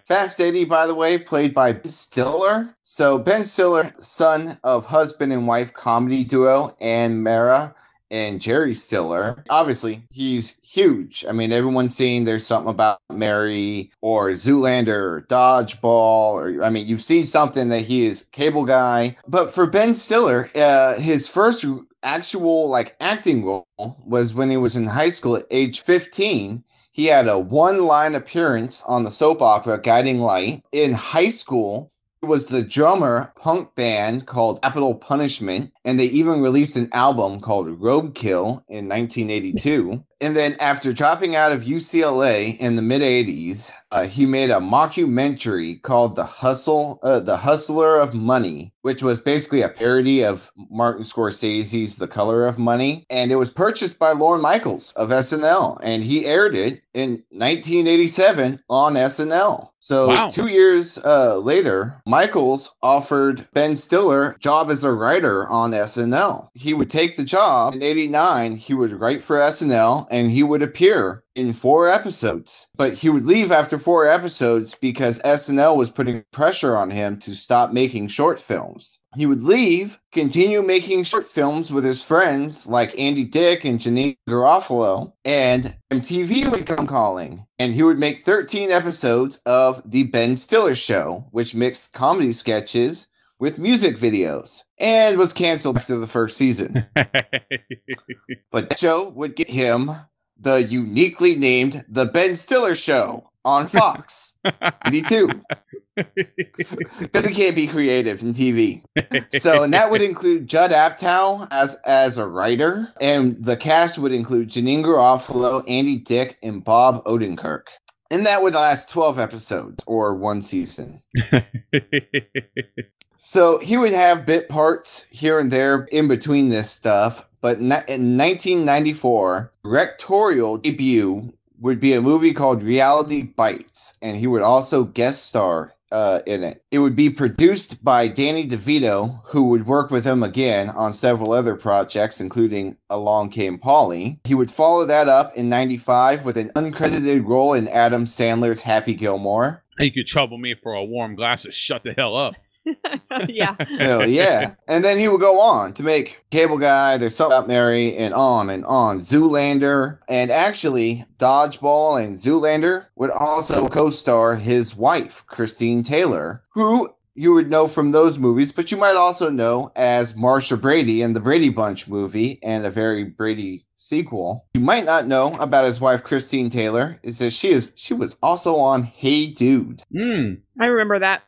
Fast Eddie, by the way, played by Ben Stiller. So Ben Stiller, son of husband and wife comedy duo Ann Mara and Jerry Stiller. Obviously, he's huge. I mean, everyone's seen There's Something About Mary or Zoolander or Dodgeball. Or, I mean, you've seen something that he is Cable Guy. But for Ben Stiller, uh, his first actual like acting role was when he was in high school at age fifteen. He had a one-line appearance on the soap opera Guiding Light. In high school, it was the drummer punk band called Capital Punishment, and they even released an album called Roadkill in nineteen eighty-two. And then after dropping out of U C L A in the mid-eighties, uh, he made a mockumentary called The Hustle, uh, The Hustler of Money, which was basically a parody of Martin Scorsese's The Color of Money. And it was purchased by Lorne Michaels of S N L, and he aired it in nineteen eighty-seven on S N L. So wow. two years uh, later, Michaels offered Ben Stiller a job as a writer on S N L. He would take the job. In eighty-nine, he would write for S N L, and he would appear in four episodes. But he would leave after four episodes because S N L was putting pressure on him to stop making short films. He would leave, continue making short films with his friends like Andy Dick and Janine Garofalo, and M T V would come calling. And he would make thirteen episodes of The Ben Stiller Show, which mixed comedy sketches with music videos, and was canceled after the first season. But that show would get him the uniquely named The Ben Stiller Show on Fox eighty-two. Because we can't be creative in T V. So, and that would include Judd Apatow as as a writer, and the cast would include Janine Garofalo, Andy Dick, and Bob Odenkirk. And that would last twelve episodes or one season. So he would have bit parts here and there in between this stuff. But in nineteen ninety-four, directorial debut would be a movie called Reality Bites, and he would also guest star uh, in it. It would be produced by Danny DeVito, who would work with him again on several other projects, including Along Came Polly. He would follow that up in ninety-five with an uncredited role in Adam Sandler's Happy Gilmore. You could trouble me for a warm glass of shut the hell up. Yeah. Hell yeah. And then he would go on to make Cable Guy, There's Something About Mary, and on and on. Zoolander. And actually, Dodgeball and Zoolander would also co-star his wife, Christine Taylor, who you would know from those movies, but you might also know as Marsha Brady in the Brady Bunch movie and a very Brady sequel. You might not know about his wife, Christine Taylor, is that she is she was also on Hey Dude. Mm. I remember that.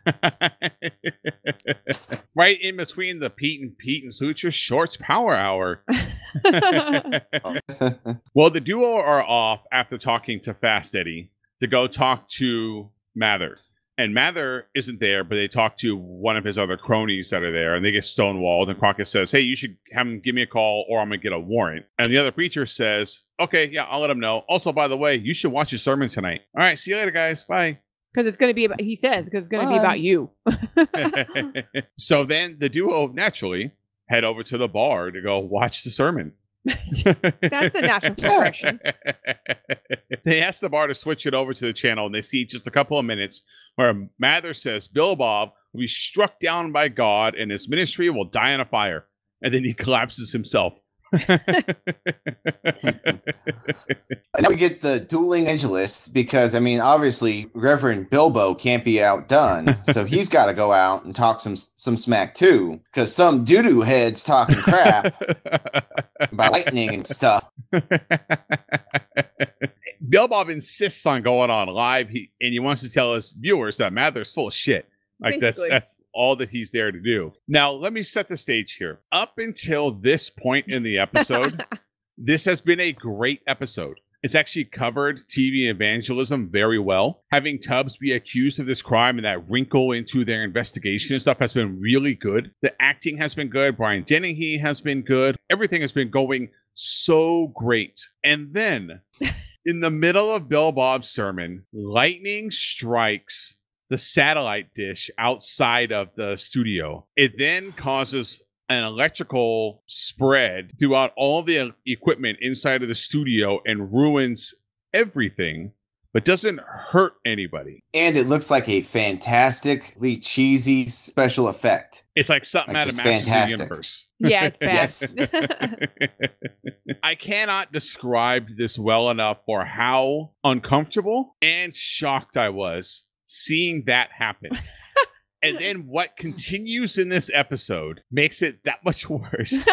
Right in between the Pete and Pete and Suture Shorts Power Hour. Well, the duo are off after talking to Fast Eddie to go talk to Mather. And Mather isn't there, but they talk to one of his other cronies that are there, and they get stonewalled. And Crockett says, hey, you should have him give me a call, or I'm going to get a warrant. And the other preacher says, okay, yeah, I'll let him know. Also, by the way, you should watch his sermon tonight. All right, see you later, guys. Bye. Because it's going to be about, he says, because it's going to be about you. So then the duo naturally head over to the bar to go watch the sermon. That's the natural progression. They asked the bar to switch it over to the channel, and they see just a couple of minutes where Mather says Bill Bob will be struck down by God and his ministry will die in a fire, and then he collapses himself. Now we get the dueling evangelists, because I mean, obviously Reverend Bilbo can't be outdone, so he's got to go out and talk some some smack too, because some doo-doo heads talking crap about lightning and stuff. Bill Bob insists on going on live, he, and he wants to tell his viewers that Mather's full of shit. Like Basically. that's that's all that he's there to do. Now, let me set the stage here. Up until this point in the episode, this has been a great episode. It's actually covered T V evangelism very well. Having Tubbs be accused of this crime and that wrinkle into their investigation and stuff has been really good. The acting has been good. Brian Dennehy has been good. Everything has been going so great. And then, in the middle of Bill Bob's sermon, lightning strikes the satellite dish outside of the studio. It then causes an electrical spread throughout all the equipment inside of the studio and ruins everything, but doesn't hurt anybody. And it looks like a fantastically cheesy special effect. It's like something like out of Masters of the Universe. Yeah, it's bad. Yes. I cannot describe this well enough for how uncomfortable and shocked I was seeing that happen. And then what continues in this episode makes it that much worse.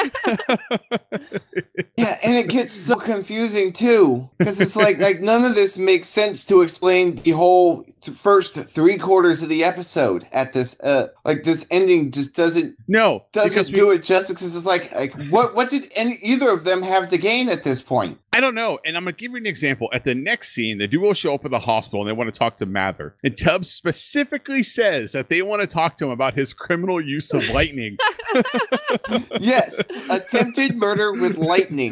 Yeah, and it gets so confusing too, because it's like like none of this makes sense to explain the whole th- first three quarters of the episode. At this, uh, like this ending just doesn't no doesn't do we, it justice. Because it's like like what what did any, either of them have to gain at this point? I don't know. And I'm gonna give you an example. At the next scene, the duo show up at the hospital and they want to talk to Mather. And Tubbs specifically says that they want to talk to him about his criminal use of lightning. Yes, attempted murder with lightning.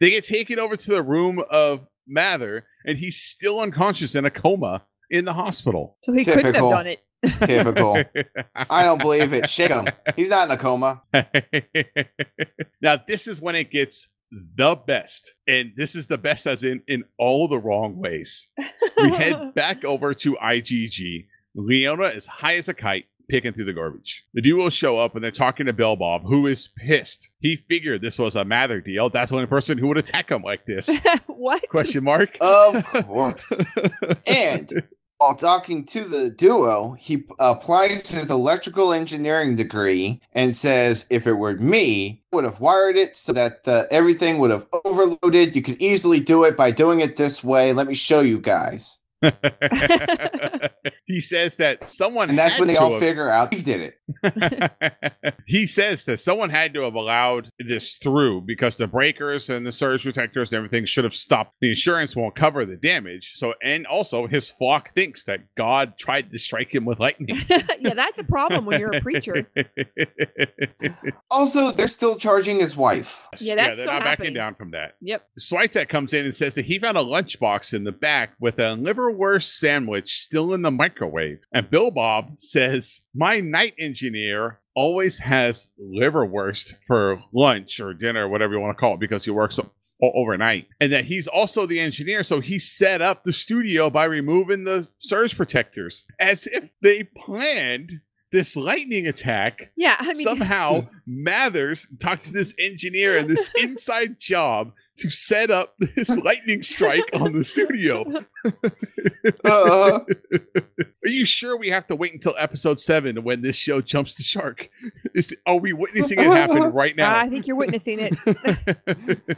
They get taken over to the room of Mather, and he's still unconscious in a coma in the hospital. So he Typical. couldn't have done it. Typical. I don't believe it. Shake him. He's not in a coma. Now, this is when it gets the best. And this is the best as in in all the wrong ways. We head back over to I G G. Leona is high as a kite, picking through the garbage. The duo show up and they're talking to Bill Bob, who is pissed. He figured this was a Mather deal. That's the only person who would attack him like this. What? Question mark. Of course. And while talking to the duo, he applies his electrical engineering degree and says, if it were me, I would have wired it so that uh, everything would have overloaded. You could easily do it by doing it this way. Let me show you guys. He says that someone and that's had when they all have... figure out he did it. He says that someone had to have allowed this through because the breakers and the surge protectors and everything should have stopped. The insurance won't cover the damage. So, and also his flock thinks that God tried to strike him with lightning. Yeah, that's a problem when you're a preacher. Also, they're still charging his wife. Yeah, that's yeah, they're not happening. Backing down from that. Yep. Switek comes in and says that he found a lunchbox in the back with a liverwurst sandwich still in the microwave. And Bill Bob says, my night engineer always has liverwurst for lunch or dinner, whatever you want to call it, because he works overnight, and that he's also the engineer. So he set up the studio by removing the surge protectors, as if they planned this lightning attack. Yeah, I mean, somehow Mathers talked to this engineer and this inside job to set up this lightning strike on the studio. Uh, are you sure we have to wait until episode seven when this show jumps the shark? Is, are we witnessing it happen right now? Uh, I think you're witnessing it.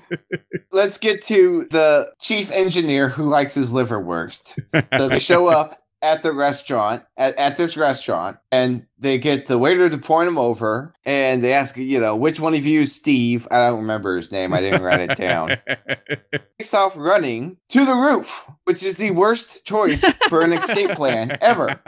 Let's get to the chief engineer who likes his liverwurst. So they show up at the restaurant, at, at this restaurant, and they get the waiter to point him over, and they ask, you know, which one of you is Steve? I don't remember his name. I didn't write it down. Takes off running to the roof, which is the worst choice for an escape plan ever.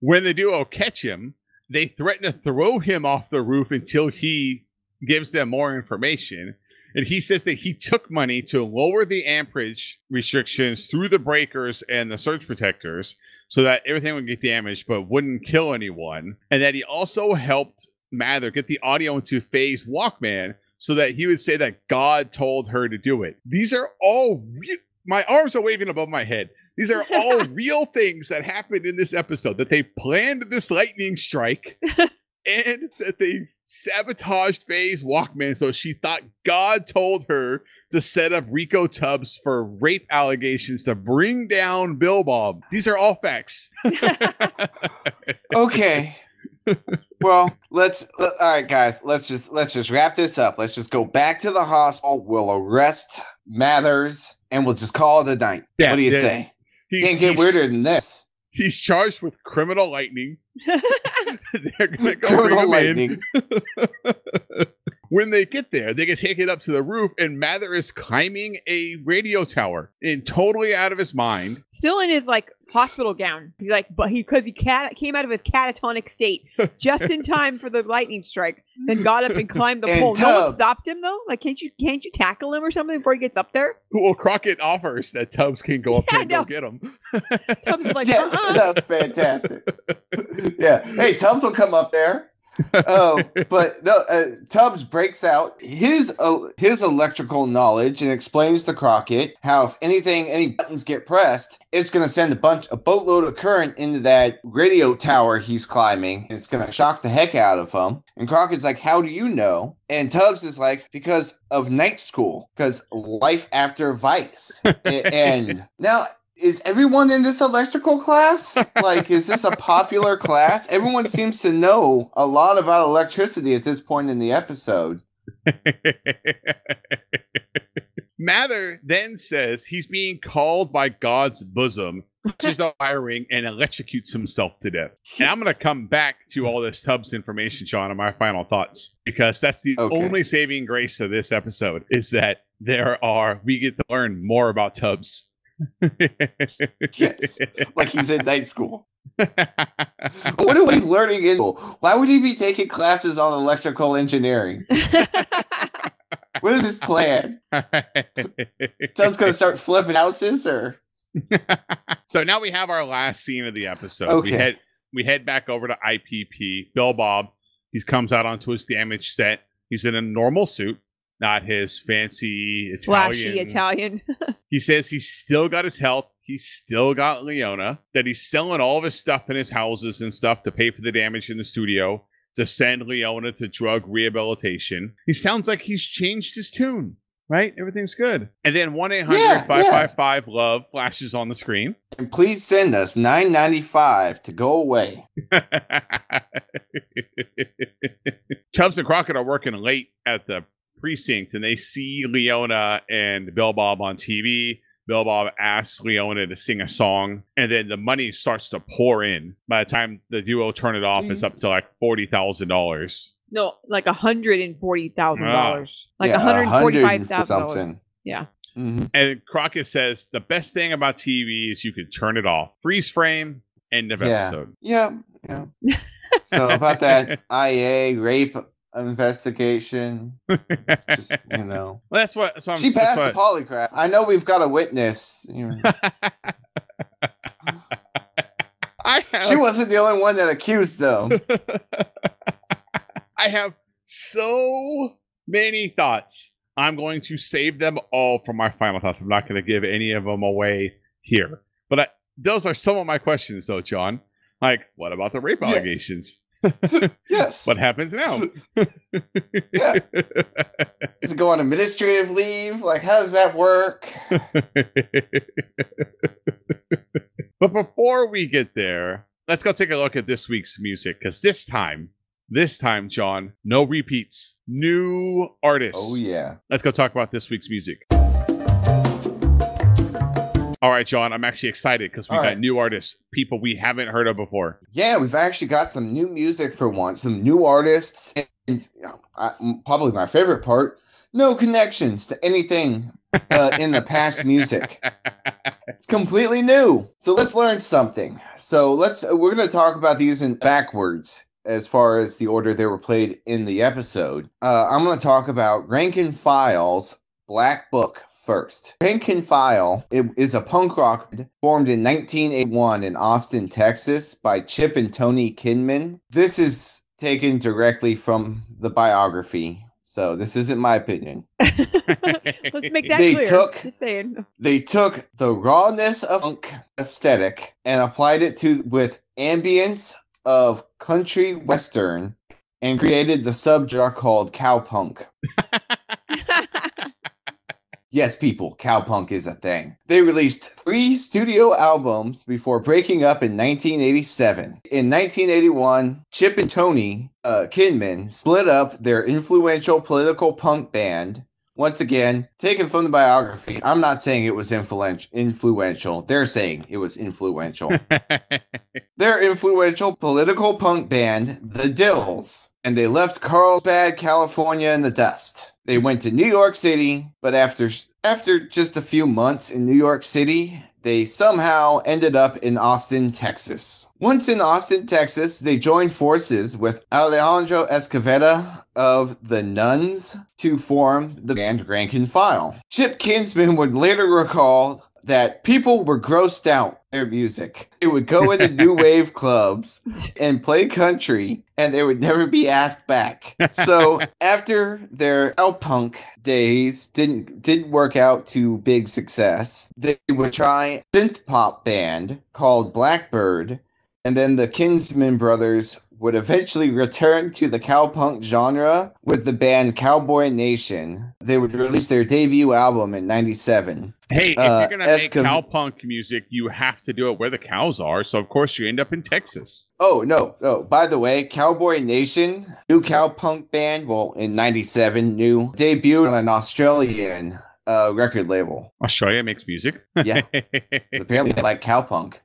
When the duo catch him, they threaten to throw him off the roof until he gives them more information. And he says that he took money to lower the amperage restrictions through the breakers and the surge protectors so that everything would get damaged but wouldn't kill anyone. And that he also helped Mather get the audio into Faye's Walkman so that he would say that God told her to do it. These are all re- my arms are waving above my head. These are all real things that happened in this episode, that they planned this lightning strike and that they sabotaged Faye's Walkman so she thought God told her to set up Rico Tubbs for rape allegations to bring down Bill Bob. These are all facts. Okay. Well, let's let, all right, guys. Let's just let's just wrap this up. Let's just go back to the hospital. We'll arrest Mathers and we'll just call it a night. Yeah, what do you yeah, say? Can't get weirder than this. He's charged with criminal lightning. They're going to go bring him lightning. In. When they get there, they get taken up to the roof, and Mather is climbing a radio tower and totally out of his mind. Still in his, like, hospital gown. He's like, but he, because he cat- came out of his catatonic state just in time for the lightning strike, then got up and climbed the and pole. Tubbs. No one stopped him, though? Like, can't you can't you tackle him or something before he gets up there? Well, Crockett offers that Tubbs can go up yeah, there and no. go get him. Tubbs is like, yes, uh-uh. That's fantastic. Yeah. Hey, Tubbs will come up there. Oh, uh, but no, uh, Tubbs breaks out his uh, his electrical knowledge and explains to Crockett how if anything, any buttons get pressed, it's going to send a bunch, a boatload of current into that radio tower he's climbing. It's going to shock the heck out of him. And Crockett's like, how do you know? And Tubbs is like, because of night school, because life after Vice. And now... Is everyone in this electrical class? Like, is this a popular class? Everyone seems to know a lot about electricity at this point in the episode. Mather then says he's being called by God's bosom, touches the wiring, and electrocutes himself to death. Jeez. And I'm going to come back to all this Tubbs information, Sean, on my final thoughts, because that's the okay. only saving grace of this episode, is that there are, we get to learn more about Tubbs. Yes, like he's in night school. What are we learning in school? Why would he be taking classes on electrical engineering? What is his plan? Someone's going to start flipping houses, or so now we have our last scene of the episode. Okay. We head we head back over to I P P. Bill Bob, he comes out onto his damaged set. He's in a normal suit. Not his fancy Italian. Flashy Italian. He says he's still got his health. He's still got Leona. That he's selling all of his stuff in his houses and stuff to pay for the damage in the studio. To send Leona to drug rehabilitation. He sounds like he's changed his tune. Right? Everything's good. And then one eight hundred five five five love flashes on the screen. And please send us nine ninety-five to go away. Tubbs and Crockett are working late at the precinct, and they see Leona and Bill Bob on T V. Bill Bob asks Leona to sing a song, and then the money starts to pour in. By the time the duo turn it off, Jeez. It's up to like forty thousand dollars. No, like a hundred and forty thousand dollars, like yeah, a hundred forty-five thousand dollars. Yeah. Mm-hmm. And Crockett says the best thing about T V is you could turn it off. Freeze frame. End of yeah. episode. Yeah. Yeah. So about that I A rape investigation, just, you know. Well, that's what that's what she I'm, passed that's what, the polygraph. I know we've got a witness. You know. I have, she wasn't the only one that accused them. I have so many thoughts I'm going to save them all for my final thoughts. I'm not going to give any of them away here. But I, those are some of my questions, though, John. Like, what about the rape yes. allegations? Yes. What happens now? Yeah. Does it go on administrative leave? Like, how does that work? But before we get there, let's go take a look at this week's music. Because this time, this time, John, no repeats. New artists. Oh, yeah. Let's go talk about this week's music. All right, John, I'm actually excited because we've All got right. new artists, people we haven't heard of before. Yeah, we've actually got some new music for once, some new artists. And, you know, I, probably my favorite part, no connections to anything uh, in the past music. It's completely new. So let's learn something. So let's we're going to talk about these in backwards as far as the order they were played in the episode. Uh, I'm going to talk about Rank and File's Black Book. First, Rank and File it is a punk rock band formed in nineteen eighty-one in Austin, Texas by Chip and Tony Kinman. This is taken directly from the biography, so this isn't my opinion. Let's make that they clear. Took, they took the rawness of punk aesthetic and applied it to with ambience of country western and created the subgenre called cowpunk. Yes, people, cowpunk is a thing. They released three studio albums before breaking up in nineteen eighty-seven. In nineteen eighty-one, Chip and Tony uh, Kinman split up their influential political punk band. Once again, taken from the biography, I'm not saying it was influent- influential. They're saying it was influential. Their influential political punk band, The Dills, and they left Carlsbad, California in the dust. They went to New York City, but after after just a few months in New York City, they somehow ended up in Austin, Texas. Once in Austin, Texas, they joined forces with Alejandro Escaveta of the Nuns to form the band Rank and File. Chip Kinsman would later recall that people were grossed out their music. They would go into new wave clubs and play country, and they would never be asked back. So after their L-punk days didn't didn't work out to big success, they would try a synth pop band called Blackbird, and then the Kinsman brothers would eventually return to the cowpunk genre with the band Cowboy Nation. They would release their debut album in ninety-seven. Hey, if uh, you're going to make Esca- cowpunk music, you have to do it where the cows are. So, of course, you end up in Texas. Oh, no. Oh, by the way, Cowboy Nation, new cowpunk band, well, in ninety-seven, new, debuted on an Australian uh, record label. Australia makes music? Yeah. Apparently like cowpunk.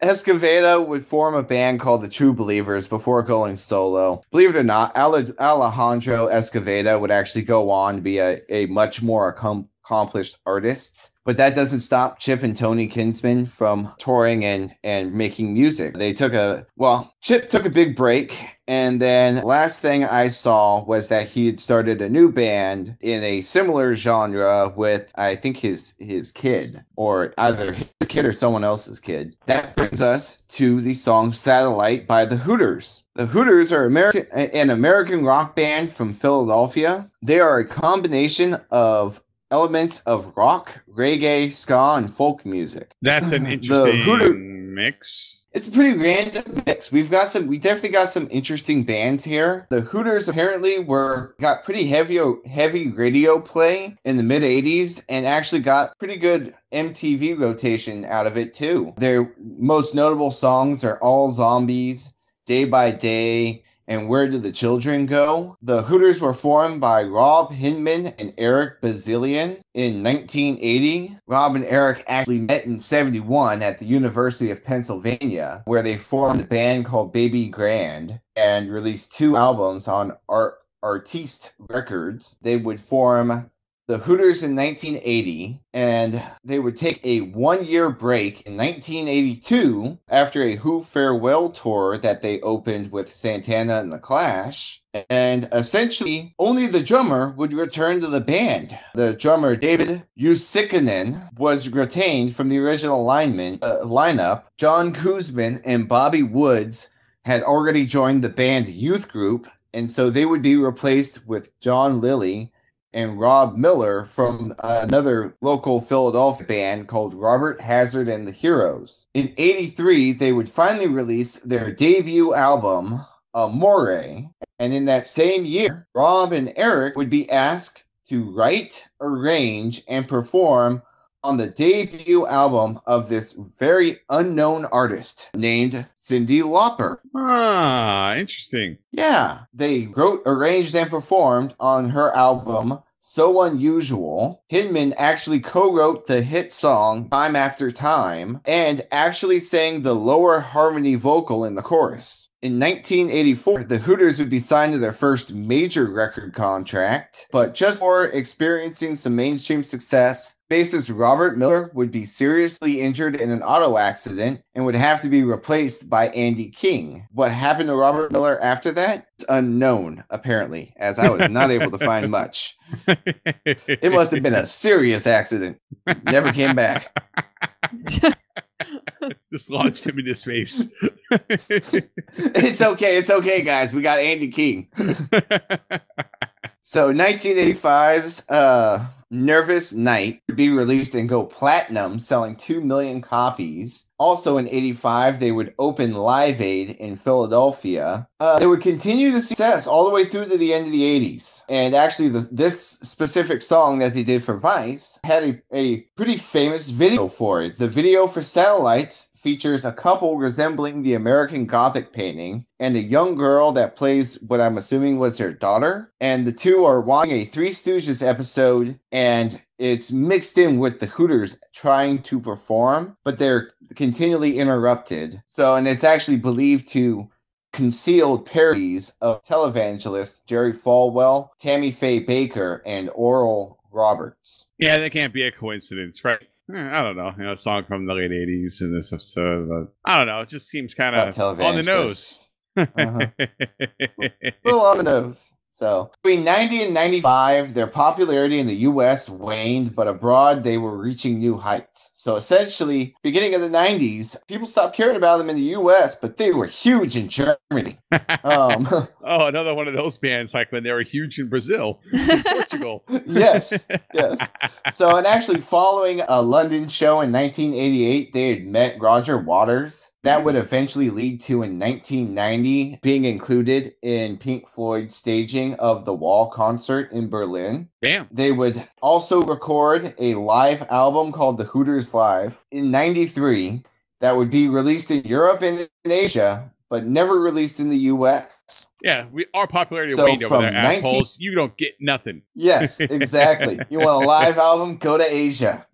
Escaveta would form a band called The True Believers before going solo. Believe it or not, Alejandro Escaveta would actually go on to be a, a much more accomplished accomplished artists, but that doesn't stop Chip and Tony Kinsman from touring and and making music. They took a well Chip took a big break, and then last thing I saw was that he had started a new band in a similar genre with I think his his kid, or either his kid or someone else's kid. That brings us to the song Satellite by the Hooters. The Hooters are American an American rock band from Philadelphia. They are a combination of elements of rock, reggae, ska, and folk music. That's an interesting Hooter- mix. It's a pretty random mix. We've got some, we definitely got some interesting bands here. The Hooters apparently were, got pretty heavy, heavy radio play in the mid eighties and actually got pretty good M T V rotation out of it too. Their most notable songs are All Zombies, Day by Day, and Where Do the Children Go? The Hooters were formed by Rob Hinman and Eric Bazilian in nineteen eighty. Rob and Eric actually met in seventy-one at the University of Pennsylvania, where they formed a band called Baby Grand and released two albums on Ar- Artiste Records. They would form The Hooters in nineteen eighty, and they would take a one-year break in nineteen eighty-two after a Who farewell tour that they opened with Santana and The Clash, and essentially only the drummer would return to the band. The drummer David Usikkinen was retained from the original lineman, uh, lineup. John Kuzman and Bobby Woods had already joined the band youth group, and so they would be replaced with John Lilly and Rob Miller from another local Philadelphia band called Robert Hazard and the Heroes. In eighty-three, they would finally release their debut album, Amore, and in that same year, Rob and Eric would be asked to write, arrange, and perform on the debut album of this very unknown artist named Cyndi Lauper. Ah, interesting. Yeah. They wrote, arranged, and performed on her album, So Unusual. Hyneman actually co-wrote the hit song Time After Time and actually sang the lower harmony vocal in the chorus. In nineteen eighty-four, the Hooters would be signed to their first major record contract, but just before experiencing some mainstream success, bassist Robert Miller would be seriously injured in an auto accident and would have to be replaced by Andy King. What happened to Robert Miller after that is unknown, apparently, as I was not able to find much. It must have been a serious accident. Never came back. Just launched him into space. It's okay. It's okay, guys. We got Andy King. So nineteen eighty-five's uh, Nervous Night would be released and go platinum, selling two million copies. Also in eighty-five, they would open Live Aid in Philadelphia. Uh, they would continue the success all the way through to the end of the eighties. And actually, the, this specific song that they did for Vice had a, a pretty famous video for it. The video for Satellites features a couple resembling the American Gothic painting and a young girl that plays what I'm assuming was their daughter. And the two are watching a Three Stooges episode, and it's mixed in with the Hooters trying to perform, but they're continually interrupted. So, and it's actually believed to conceal parodies of televangelists Jerry Falwell, Tammy Faye Baker, and Oral Roberts. Yeah, that can't be a coincidence, right? I don't know. You know, a song from the late eighties in this episode. But I don't know. It just seems kind of on the nose. Uh-huh. A little on the nose. So between ninety and ninety-five, their popularity in the U S waned, but abroad they were reaching new heights. So essentially, beginning of the nineties, people stopped caring about them in the U S, but they were huge in Germany. Um, oh, another one of those bands like when they were huge in Brazil, in Portugal. Yes, yes. So, and actually following a London show in nineteen eighty-eight, they had met Roger Waters. That would eventually lead to, in nineteen ninety, being included in Pink Floyd's staging of the Wall concert in Berlin. Damn. They would also record a live album called The Hooters Live in ninety-three that would be released in Europe and in Asia, but never released in the U S. Yeah, we our popularity so waned over there, assholes. You don't get nothing. Yes, exactly. You want a live album? Go to Asia.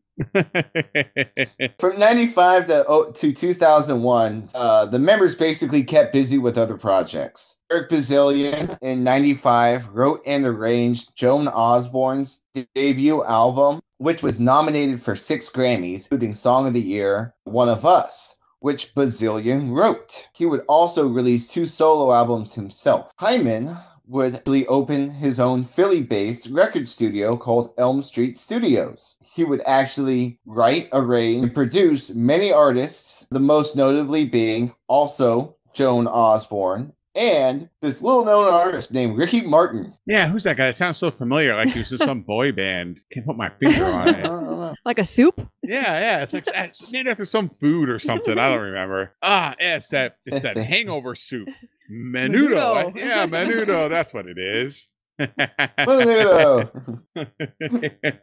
From ninety-five to oh, to two thousand one, uh, the members basically kept busy with other projects. Eric Bazillion in ninety-five wrote and arranged Joan Osborne's debut album, which was nominated for six Grammys, including Song of the Year, One of Us, which Bazillion wrote. He would also release two solo albums himself. Hyneman would actually open his own Philly-based record studio called Elm Street Studios. He would actually write, arrange, and produce many artists, the most notably being also Joan Osborne and this little-known artist named Ricky Martin. Yeah, who's that guy? It sounds so familiar, like he was in some boy band. Can't put my finger on it. Like a soup? Yeah, yeah. It's like it's named after some food or something. I don't remember. Ah, yeah, it's that it's that hangover soup. Menudo. menudo. Yeah, menudo. That's what it is. Menudo.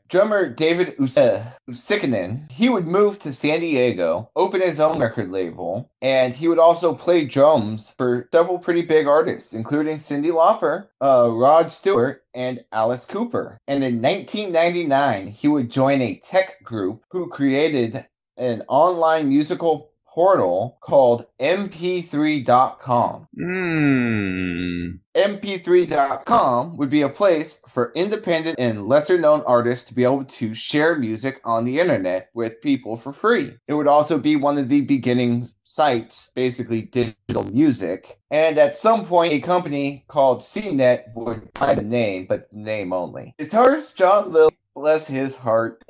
Drummer David Usikinen, he would move to San Diego, open his own record label, and he would also play drums for several pretty big artists, including Cyndi Lauper, uh, Rod Stewart, and Alice Cooper. And in nineteen ninety-nine, he would join a tech group who created an online musical portal called M P three dot com. Mm. M P three dot com would be a place for independent and lesser-known artists to be able to share music on the internet with people for free. It would also be one of the beginning sites, basically digital music. And at some point, a company called C net would buy the name, but the name only. Guitarist John Lill, bless his heart.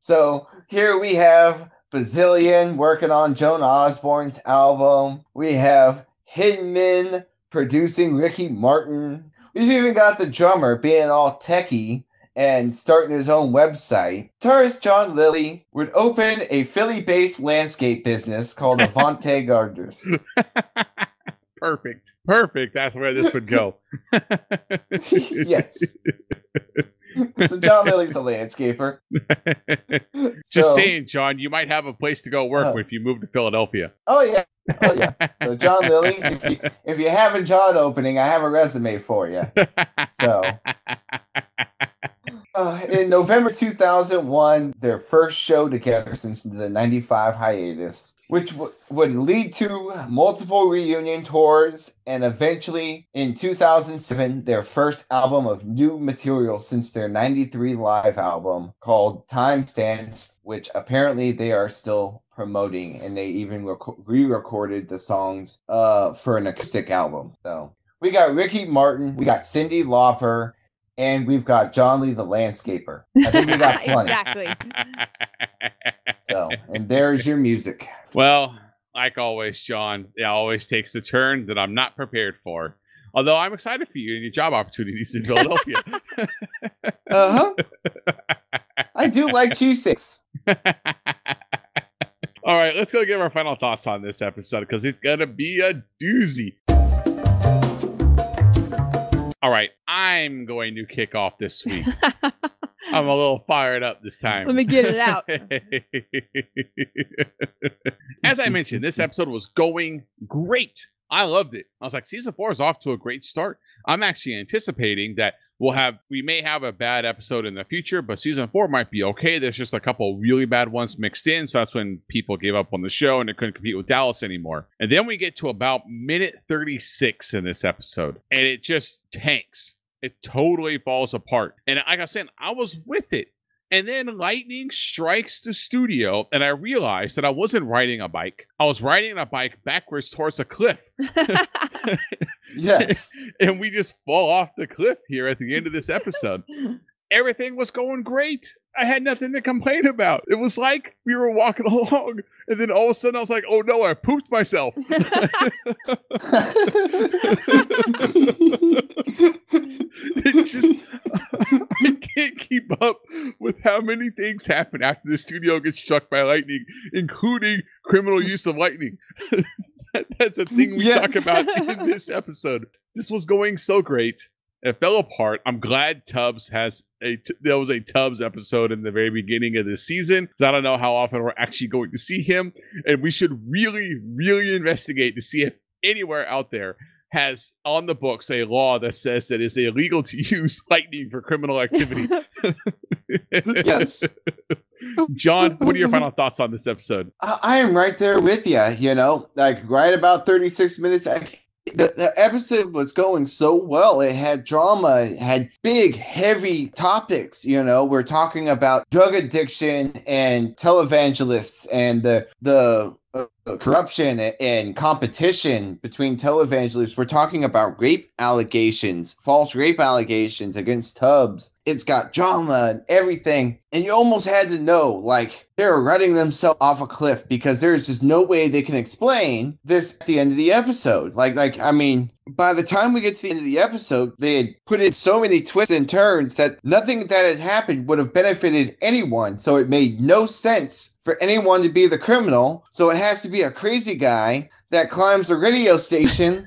So here we have Bazillion working on Joan Osborne's album. We have Hyneman producing Ricky Martin. We've even got the drummer being all techie and starting his own website, guitarist John Lilly would open a Philly-based landscape business called Avante Gardens. Perfect. Perfect. That's where this would go. Yes. So John Lilly's a landscaper. Just so, saying, John, you might have a place to go work uh, if you move to Philadelphia. Oh, yeah. Oh, yeah. So John Lilly, if you, if you have a job opening, I have a resume for you. So uh, in November two thousand one, their first show together since the ninety-five hiatus, which w would lead to multiple reunion tours and eventually in two thousand seven, their first album of new material since their ninety-three live album called Time Stands, which apparently they are still promoting, and they even re-recorded the songs uh, for an acoustic album. So we got Ricky Martin, we got Cyndi Lauper, and we've got John Lee the Landscaper. I think we got plenty. Exactly. So, and there's your music. Well, like always, John, it always takes the turn that I'm not prepared for. Although I'm excited for you and your job opportunities in Philadelphia. Uh-huh. I do like cheesesteaks. All right, let's go give our final thoughts on this episode because it's going to be a doozy. All right, I'm going to kick off this week. I'm a little fired up this time. Let me get it out. As I mentioned, this episode was going great. I loved it. I was like, season four is off to a great start. I'm actually anticipating that we'll have, we may have a bad episode in the future, but season four might be okay. There's just a couple really bad ones mixed in. So that's when people gave up on the show and it couldn't compete with Dallas anymore. And then we get to about minute thirty-six in this episode and it just tanks. It totally falls apart. And like I said, I was with it. And then lightning strikes the studio, and I realized that I wasn't riding a bike. I was riding a bike backwards towards a cliff. Yes. And we just fall off the cliff here at the end of this episode. Everything was going great. I had nothing to complain about. It was like we were walking along, and then all of a sudden I was like, oh no, I pooped myself. It just, I can't keep up with how many things happen after the studio gets struck by lightning, including criminal use of lightning. That's a thing we yes. talk about in this episode. This was going so great. It fell apart. I'm glad Tubbs has a, t there was a Tubbs episode in the very beginning of this season. So I don't know how often we're actually going to see him. And we should really, really investigate to see if anywhere out there has on the books a law that says that it's illegal to use lightning for criminal activity. Yes. John, what are your final thoughts on this episode? I, I am right there with you, you know, like right about thirty-six minutes. I The, the episode was going so well. It had drama, it had big, heavy topics. You know, we're talking about drug addiction and televangelists and the the uh, corruption and competition between televangelists. We're talking about rape allegations, false rape allegations against Tubbs. It's got drama and everything. And you almost had to know, like, they're running themselves off a cliff because there's just no way they can explain this at the end of the episode. Like, like I mean, by the time we get to the end of the episode, they had put in so many twists and turns that nothing that had happened would have benefited anyone. So it made no sense for anyone to be the criminal. So it has to be a crazy guy that climbs a radio station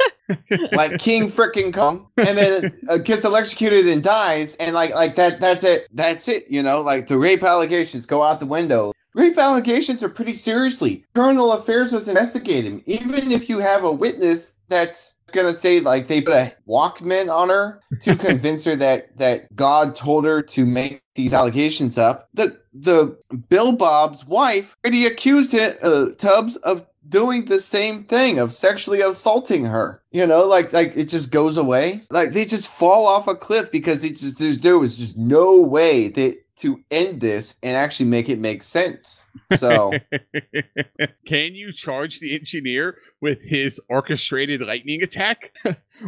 like King frickin' Kong, and then uh, gets electrocuted and dies, and like like that that's it that's it you know, like the rape allegations go out the window. Rape allegations are pretty seriously. Criminal affairs was investigating, even if you have a witness that's gonna say like they put a Walkman on her to convince her that that God told her to make these allegations up. The the Bill Bob's wife already accused it, uh, Tubbs of doing the same thing, of sexually assaulting her, you know, like, like it just goes away. Like they just fall off a cliff because it just, there was just no way that to end this and actually make it make sense. So can you charge the engineer with his orchestrated lightning attack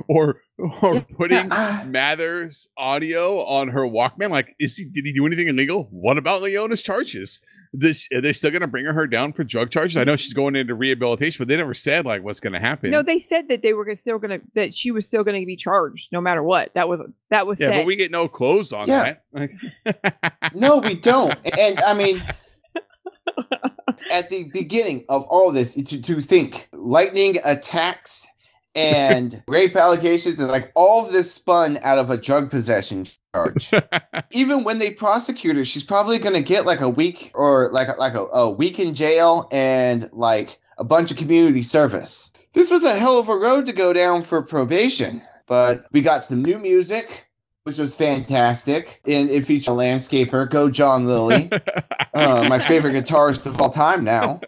or or putting Mathers audio on her Walkman? Like, is he did he do anything illegal? What about Leona's charges? This, are they still going to bring her down for drug charges? I know she's going into rehabilitation, but they never said like what's going to happen. No, they said that they were still going to that she was still going to be charged no matter what. That was that was. Yeah, said. But we get no clothes on yeah. that. No, we don't. And I mean, at the beginning of all this, to to think lightning attacks and rape allegations and like all of this spun out of a drug possession charge. Even when they prosecute her, she's probably going to get like a week or like like a, a week in jail and like a bunch of community service. This was a hell of a road to go down for probation. But we got some new music, which was fantastic. And it featured a landscaper, Go John Lilly, uh, my favorite guitarist of all time now.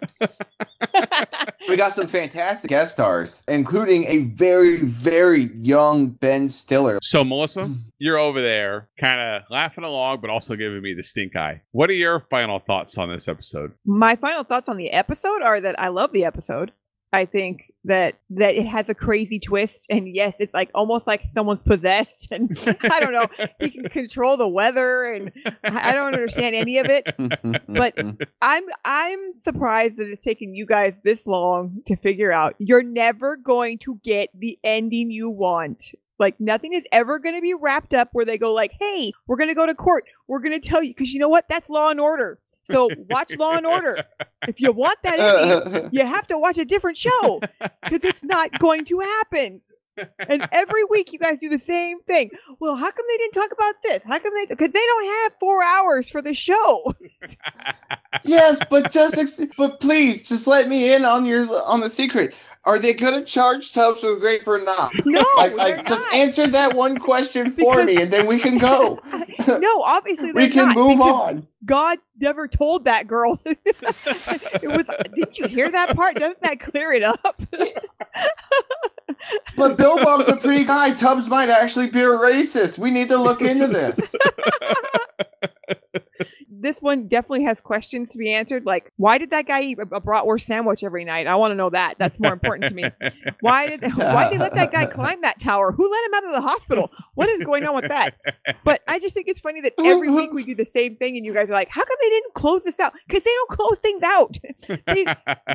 We got some fantastic guest stars, including a very, very young Ben Stiller. So, Melissa, you're over there kind of laughing along, but also giving me the stink eye. What are your final thoughts on this episode? My final thoughts on the episode are that I love the episode. I think that that it has a crazy twist. And yes, it's like almost like someone's possessed. And I don't know, he can control the weather. And I don't understand any of it. But I'm I'm surprised that it's taken you guys this long to figure out. You're never going to get the ending you want. Like nothing is ever going to be wrapped up where they go like, hey, we're going to go to court. We're going to tell you because you know what? That's Law and Order. So watch Law and Order. If you want that ending, you have to watch a different show because it's not going to happen. And every week you guys do the same thing. Well, how come they didn't talk about this? How come they? Because they don't have four hours for the show. Yes, but just ex but please just let me in on your on the secret. Are they going to charge Tubbs with rape or not? No, I, I not. Just answer that one question for me, and then we can go. No, obviously we can not, move on. God never told that girl. It was. Did you hear that part? Doesn't that clear it up? But Bill Bob's a pretty guy. Tubbs might actually be a racist. We need to look into this. This one definitely has questions to be answered. Like, why did that guy eat a bratwurst sandwich every night? I want to know that. That's more important to me. Why did why did they let that guy climb that tower? Who let him out of the hospital? What is going on with that? But I just think it's funny that every week we do the same thing and you guys are like, how come they didn't close this out? Because they don't close things out. They,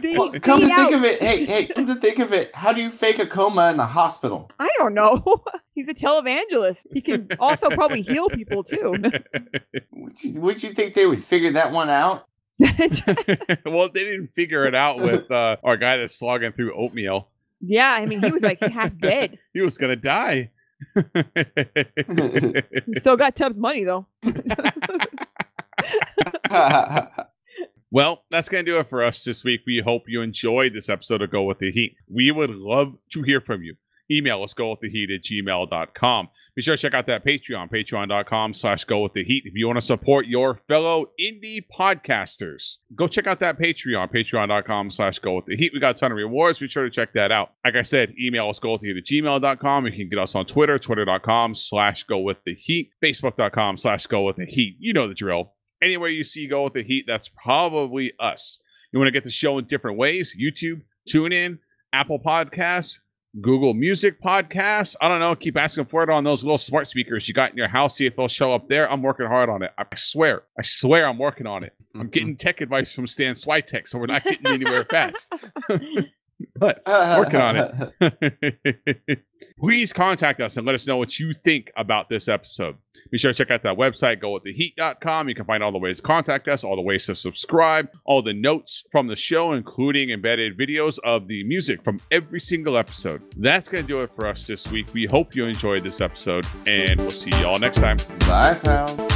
they well, come to out. think of it. Hey, hey, come to think of it. How do you fake a coma in the hospital? I don't know. He's a televangelist. He can also probably heal people too. Would you, would you think they would figure that one out? Well, they didn't figure it out with uh, our guy that's slogging through oatmeal. Yeah, I mean, he was like half dead. He was going to die. Still got Tubbs' money, though. Well, that's going to do it for us this week. We hope you enjoyed this episode of Go With The Heat. We would love to hear from you. Email us, go with the heat at gmail dot com. Be sure to check out that Patreon, patreon dot com slash go with the heat. If you want to support your fellow indie podcasters, go check out that Patreon, patreon dot com slash go with the heat. We got a ton of rewards. Be sure to check that out. Like I said, email us, go with the heat at gmail dot com. You can get us on Twitter, twitter dot com slash go with the heat, facebook dot com slash go with the heat. You know the drill. Anywhere you see Go With The Heat, that's probably us. You want to get the show in different ways? YouTube, TuneIn, Apple Podcasts, Google Music Podcasts. I don't know. Keep asking for it on those little smart speakers you got in your house. See if they'll show up there. I'm working hard on it. I swear. I swear I'm working on it. I'm getting tech advice from Stan Switek, so we're not getting anywhere fast. But working on it. Please contact us and let us know what you think about this episode. Be sure to check out that website, go with the heat dot com. You can find all the ways to contact us, all the ways to subscribe, all the notes from the show, including embedded videos of the music from every single episode. That's going to do it for us this week. We hope you enjoyed this episode, and we'll see y'all next time. Bye, pals.